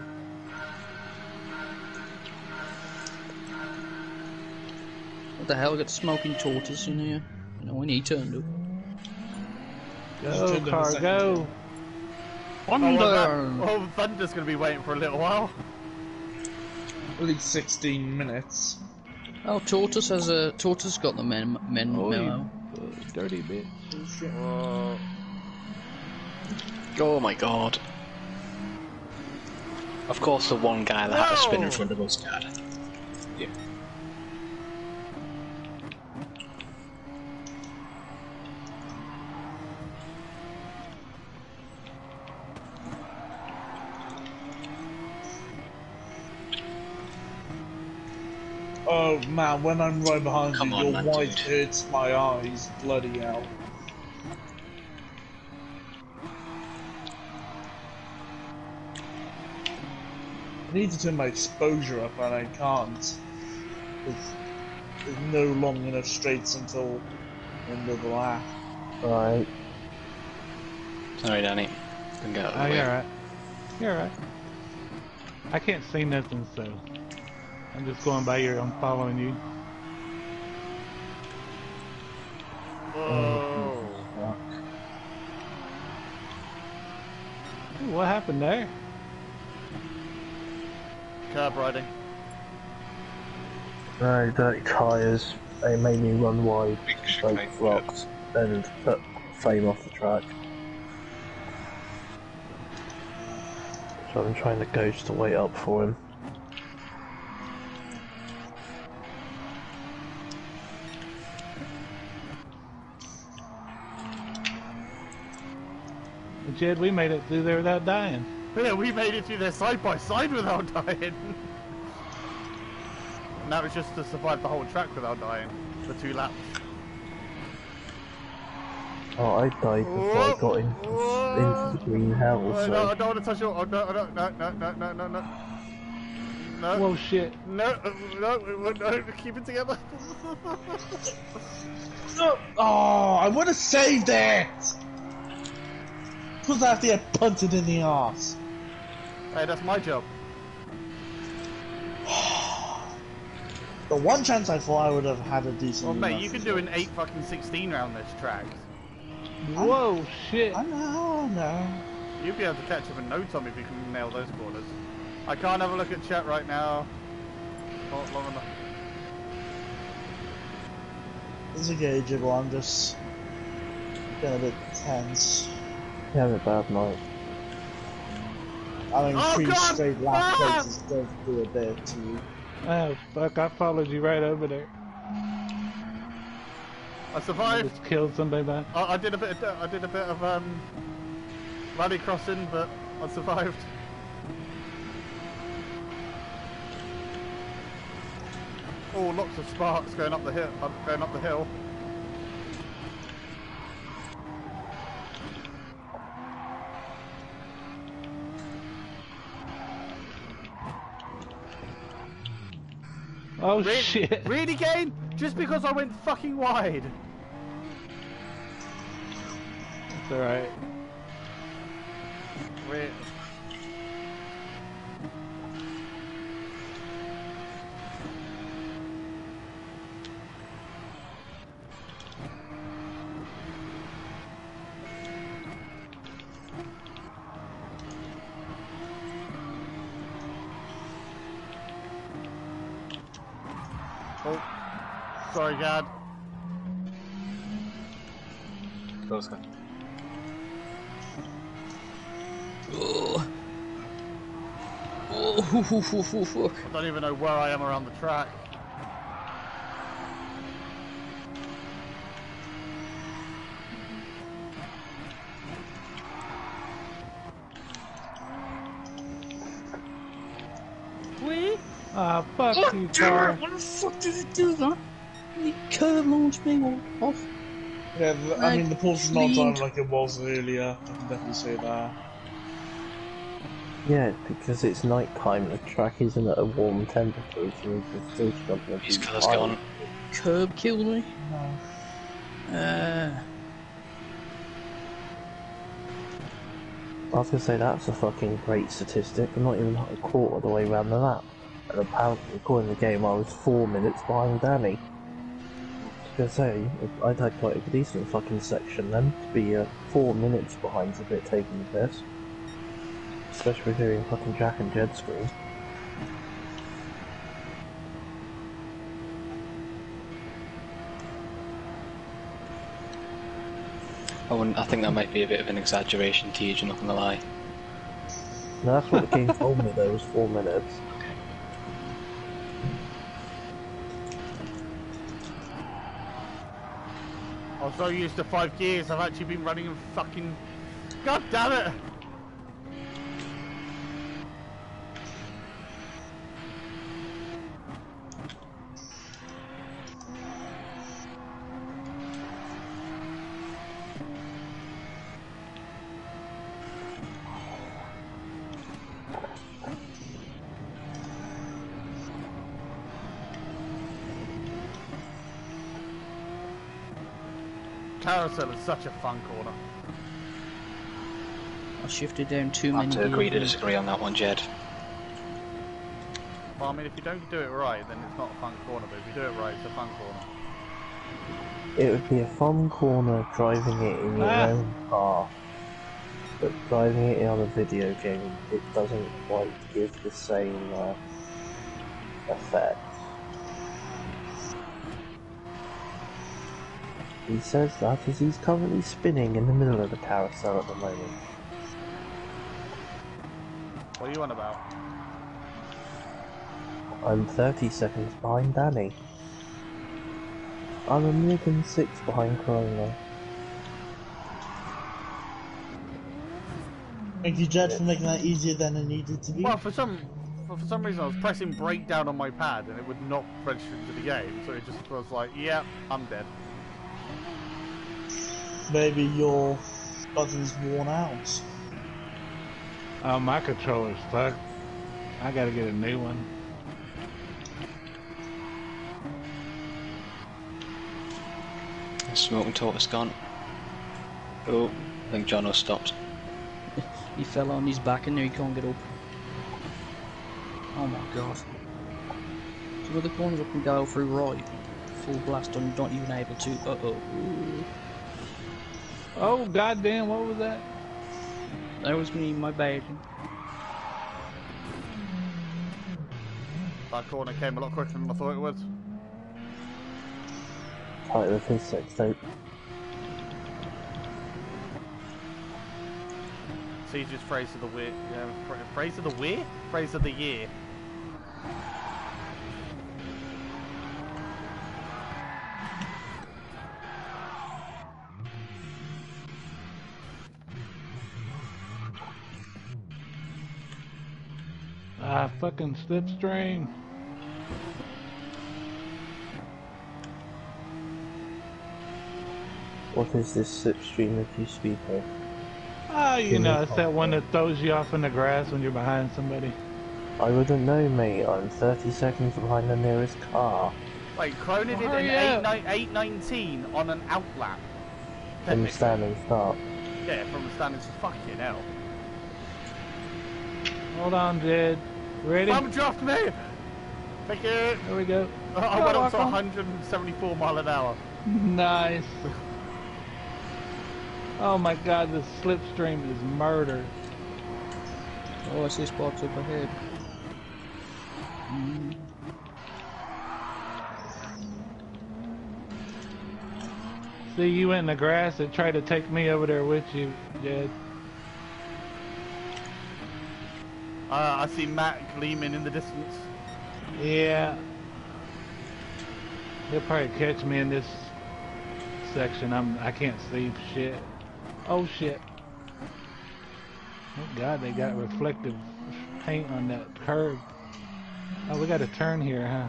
What the hell? We got smoking tortoise in here. You know when he turned up. Go car, go! Thunder. Oh, well, well, Thunder's going to be waiting for a little while. At least sixteen minutes. Oh, tortoise has a tortoise got the men men oh, memo. You, uh, dirty bitch. Oh, shit. Uh, Oh my god. Of course, the one guy that no. had to spin in front of us, Gadd. Yeah. Oh man, when I'm right behind Come you, on, your man, white dude. hurts my eyes, bloody hell. I need to turn my exposure up and I can't. There's, there's no long enough straights until the end of the lap. Alright. Sorry Danny. Didn't get out of the oh, way. You're alright. You're alright. I can't see nothing, so I'm just going by here, I'm following you. Whoa. Ooh, what happened there? Curb riding. No, dirty tyres. They made me run wide, straight rocks, and put Flame off the track. So I'm trying to gauge the weight up for him. Jed, we made it through there without dying. Yeah, we made it through there side by side without dying. And that was just to survive the whole track without dying for two laps. Oh, I died before Whoa. I got in, into the green hell. Oh, so. No, I don't want to touch your. Oh, no, no, no, no, no, no, no, no. No. Whoa, shit. No, no, no, no, keep it together. No. Oh, I would have saved that! Because I have to get punted in the arse. Hey, that's my job. The one chance I thought I would have had a decent. Well, mate, you can do an eight fucking sixteen round this track. Whoa, I'm, shit! I know, I know. You'll be able to catch up in no time if you can nail those corners. I can't have a look at chat right now. Not long enough. It's okay, Jibble. I'm just getting a bit tense. Have a bad night. I mean, oh, three God. straight lap ah! places don't do a bit to you. Oh fuck! I followed you right over there. I survived. I just killed somebody back. I, I did a bit. Of, I did a bit of um, rally crossing, but I survived. Oh, lots of sparks going up the hill. Going up the hill. Oh really? Shit! Really, Gain? Just because I went fucking wide. It's alright. Wait. Sorry, Gadd. Close gun. Oh. Oh, hoo, hoo, hoo, hoo, fuck. I don't even know where I am around the track. Wee? Ah, fuck oh, you, car. What the fuck did it do that? The curve launch being off. Yeah, the, I mean the Porsche's not on like it was earlier. I can definitely say that. Yeah, because it's night time. The track isn't at a warm temperature, so it's still struggling. His car's gone. Curb killed me. No. Uh. I was gonna say that's a fucking great statistic. I'm not even like a quarter of the way around the lap, and apparently, according to the game, I was four minutes behind Danny. I was going to say, I'd had quite a decent fucking section then, to be uh, four minutes behind's a bit taking the piss. Especially doing fucking Jack and Jed screen. Oh, and I think that might be a bit of an exaggeration, T J, I'm not gonna lie. No, that's what the game told me though, was four minutes. I'm so used to five gears, I've actually been running in fucking... God damn it! Carousel is such a fun corner. I shifted down too many. I have to agree to disagree on that one, Jed. Well, I mean, if you don't do it right, then it's not a fun corner, but if you do it right, it's a fun corner. It would be a fun corner driving it in your ah. own car, but driving it on a video game, it doesn't quite give the same uh, effect. He says that as he's currently spinning in the middle of the carousel at the moment. What are you on about? I'm thirty seconds behind Danny. I'm a minute and six behind Corona. Thank you, Jed, for making that easier than it needed to be. Well, for some, well, for some reason I was pressing brake down on my pad and it would not register into the game, so it just was like, yeah, I'm dead. Maybe your button's worn out. Oh, my controller's stuck. I gotta get a new one. Smoking tortoise gone. Oh, I think Jono stopped. He fell on his back and now he can't get up. Oh my god. So with the corners up and go through right. Full blast on, not even able to. Uh oh. Ooh. Oh goddamn! What was that? That was me, my bad. That corner came a lot quicker than I thought it would. Tight with his six tape. See, just phrase of the weir. Yeah, phrase of the weir. Phrase of the year. Ah, fucking slipstream. What is this slipstream that you speak of? Oh, you know, it's that one that throws you off in the grass when you're behind somebody. I wouldn't know, mate. I'm thirty seconds behind the nearest car. Wait, Cronin did an eight nineteen on an outlap. From the standing start. Yeah, from the standing start. Fucking hell. Hold on, Jed. Ready? I'm dropped me! Thank you! There we go. I, I oh, went up to one hundred seventy-four mile an hour. Nice. Oh my god, this slipstream is murder. Oh, I see spots up ahead. Mm. See you in the grass and try to take me over there with you, Jed. Uh, I see Matt gleaming in the distance. Yeah. He'll probably catch me in this section. I'm, I can't see shit. Oh shit. Thank god they got reflective paint on that curb. Oh, we got a turn here, huh?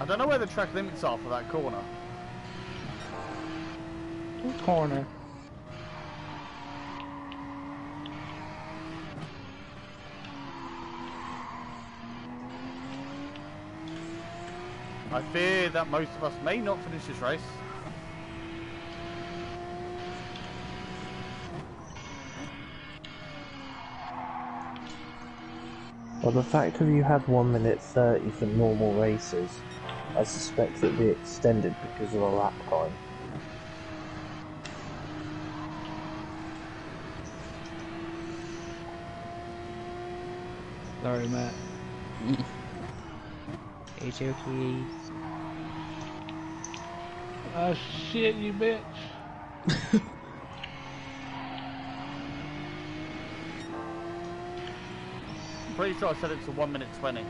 I don't know where the track limits are for that corner. What corner? I fear that most of us may not finish this race. Well, the fact that you had one minute thirty for normal races, I suspect it'll be extended because of the lap time. Sorry, Matt. It's okay. Oh shit, you bitch! pretty sure I said it's a one minute twenty.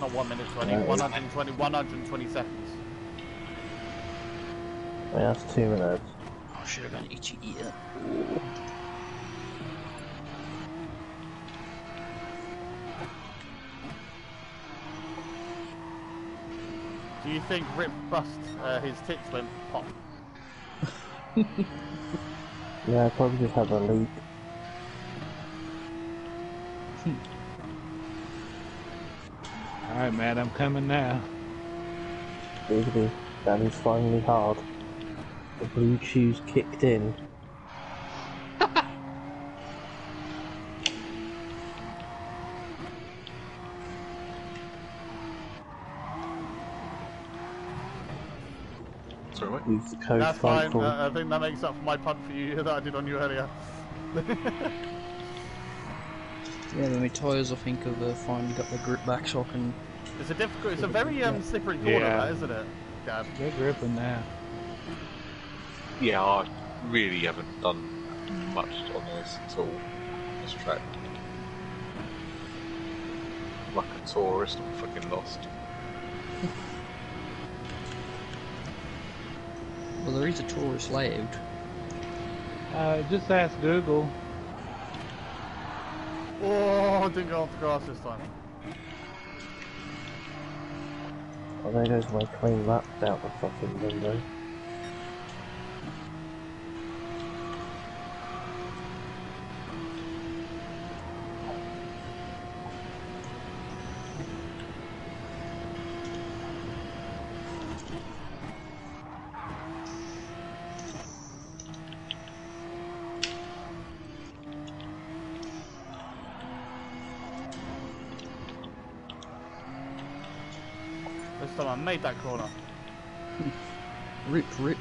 Not one minute twenty, no, one hundred twenty, one hundred twenty seconds. Yeah, that's two minutes. Oh, I should have gone each eater. Ooh. Do you think Rip bust uh, his tits when pop? Yeah, I probably just have a leak. Hmm. Alright, man, I'm coming now. Baby, that is finally hard. The blue shoes kicked in. That's fine, uh, I think that makes up for my pun for you that I did on you earlier. Yeah, the tires I think have uh, finally got the grip back so I can... It's a difficult, it's a very um, slippery corner, yeah. That, isn't it, Gadd? They're gripping now. Yeah, I really haven't done much on this at all, this track. Like a tourist, I'm fucking lost. Well, there is a tourist layout. Uh, just ask Google. Oh, I didn't go off the grass this time. Oh, there goes my clean lap out the fucking window. Made that corner. Rip, rip.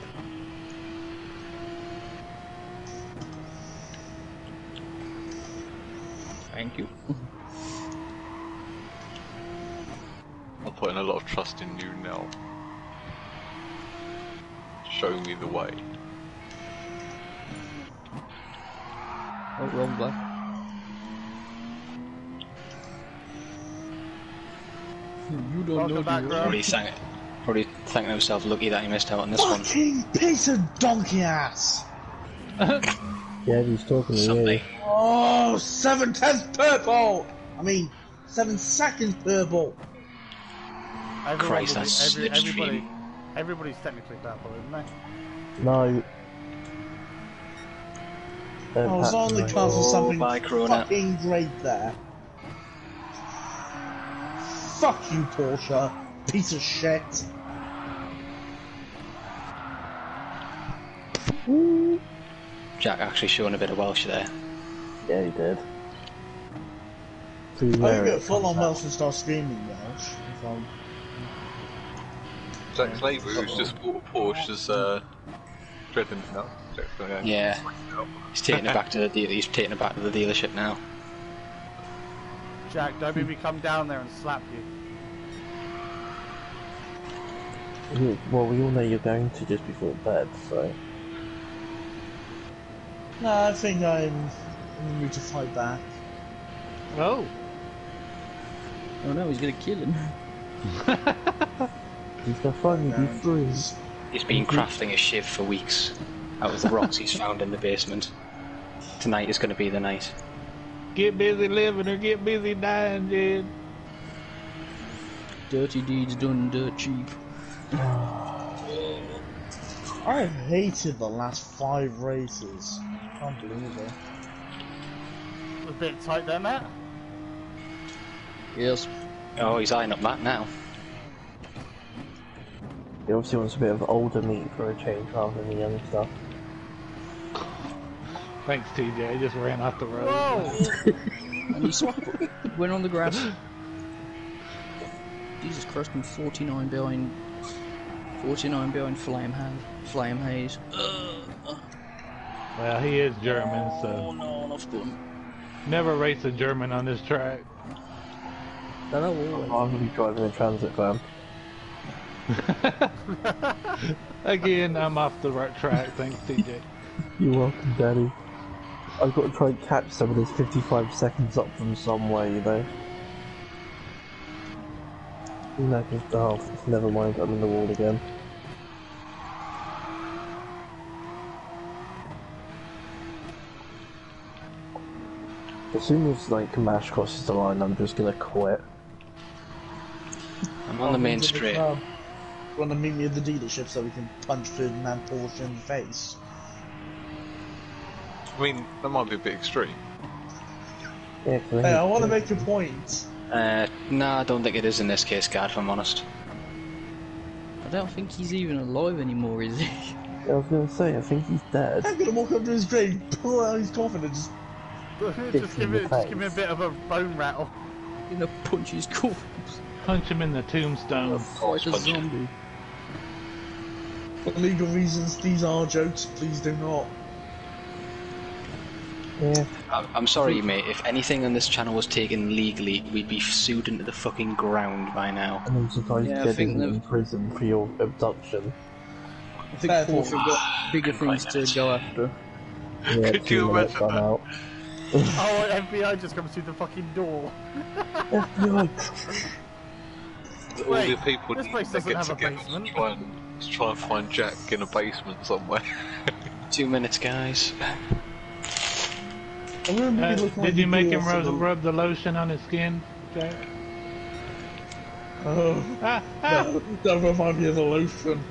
Thank you. I'm putting a lot of trust in you now. Show me the way. Oh, wrong way. You don't know back, probably, sang it. probably thank themselves lucky that he missed out on this fucking one. Fucking piece of donkey ass! Yeah, he's talking something. To you. Oh, seven tenths purple! I mean, seven seconds purple! Everyone Christ, that's every, everybody, Everybody's technically purple, isn't they? No. Don't I was on the cusp of something fucking great there. Fuck you, Porsche, piece of shit. Ooh. Jack actually showing a bit of Welsh there. Yeah, he did. I'm gonna get full on Welsh and start screaming Welsh. If I'm... Jack Slavery, who's just bought a Porsche, is uh, driven now. Yeah, he's taking it back to the deal. He's taking it back to the dealership now. Jack, don't make me come down there and slap you. Well, we all know you're going to just before bed, so... No, I think I'm in the mood to fight back. Oh! Oh no, he's gonna kill him. He's gonna finally be free. He's been crafting a shiv for weeks out of the rocks he's found in the basement. Tonight is gonna be the night. Get busy living or get busy dying, Jed. Dirty deeds done dirt cheap. I've hated the last five races. Can't believe it. A bit tight there, Matt? Yes. Oh, he's eyeing up Matt now. He obviously wants a bit of older meat for a change rather than the young stuff. Thanks, T J. I just ran off the road. Whoa! And he swapped, went on the grass. Jesus Christ, I'm forty-nine behind. forty-nine behind Flamehaze. Flamehaze. Well, he is German, so. Oh no, not good. Never race a German on this track. No, no, we'll I'm gonna be driving a transit van. Again, I'm off the right track. Thanks, T J. You're welcome, Daddy. I've got to try and catch some of those fifty-five seconds up from somewhere, you know. No, just, oh, never mind, I'm in the wall again. As soon as, like, Mash crosses the line, I'm just gonna quit. I'm on oh, the main straight. You want to meet me at the dealership so we can punch Ferdinand Porsche in the face? I mean, that might be a bit extreme. Yeah, hey, I want to make a point. Uh, no, I don't think it is in this case, Gadd, if I'm honest. I don't think he's even alive anymore, is he? I was going to say, I think he's dead. I'm going to walk up to his grave, pull out his coffin and just... just, give it, just give me a bit of a bone rattle. He's going to punch his coffin. Punch him in the tombstone. Oh, it's a zombie. For legal reasons, these are jokes, please do not. Yeah. I'm sorry, mate. If anything on this channel was taken legally, we'd be sued into the fucking ground by now. And I'm surprised yeah, you're getting in prison for your abduction. I think Porsche have got bigger things to go after. Yeah, could you imagine that? Out. Oh, F B I just comes through the fucking door. F B I! Wait, all the people this place doesn't have a basement. To try, and, to try and find Jack in a basement somewhere. Two minutes, guys. Uh, did you make him rub, rub the lotion on his skin, Jack? Oh, ah, ah. That, that reminds me of the lotion.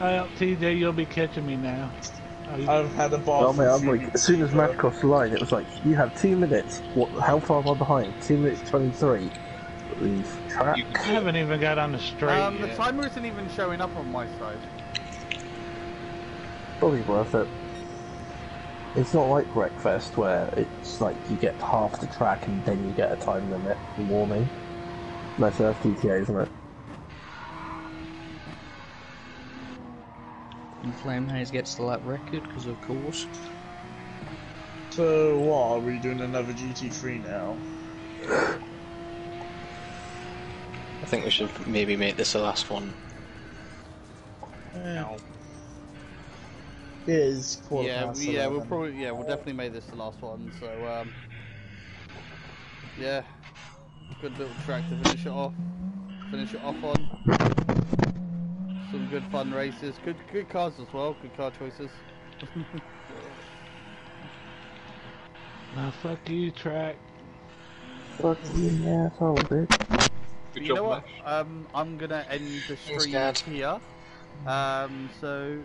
uh, T J, you'll be catching me now. Oh, I've had a bath. Oh, mate, I'm like, as soon as Matt crossed the line, it was like, you have two minutes. What? How far am I behind? Two minutes twenty-three. Leave track. You haven't even got on the straight. Um, yet. The timer isn't even showing up on my side. Probably worth it. It's not like Wreckfest where it's like you get half the track and then you get a time limit and warning. No, so that's G T A, isn't it? And Flamehaze gets the lap record because of course. So what, are we doing another G T three now? I think we should maybe make this the last one. Yeah. It is quarter yeah, past we, yeah, we'll probably, yeah, we'll definitely make this the last one. So, um, yeah, good little track to finish it off. Finish it off on. Some good fun races, good, good cars as well. Good car choices. Now, fuck you, track. Fuck you, asshole, bitch. Good you job, know what? Um, I'm gonna end the stream here. Um, so.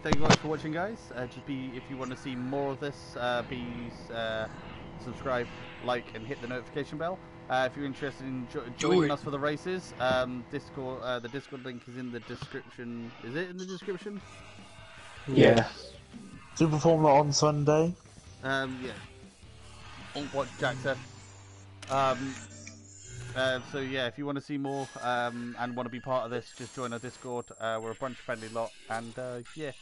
Thank you guys for watching, guys. Uh, just be if you want to see more of this, uh, please uh, subscribe, like, and hit the notification bell. Uh, if you're interested in jo joining us for the races, um, Discord, uh, the Discord link is in the description. Is it in the description? Yeah. Yes. Super Formula on Sunday. Um, yeah. Don't watch Jack said. Um. Uh, so yeah, if you want to see more um, and want to be part of this, just join our Discord. Uh, we're a bunch of friendly lot, and uh, yeah.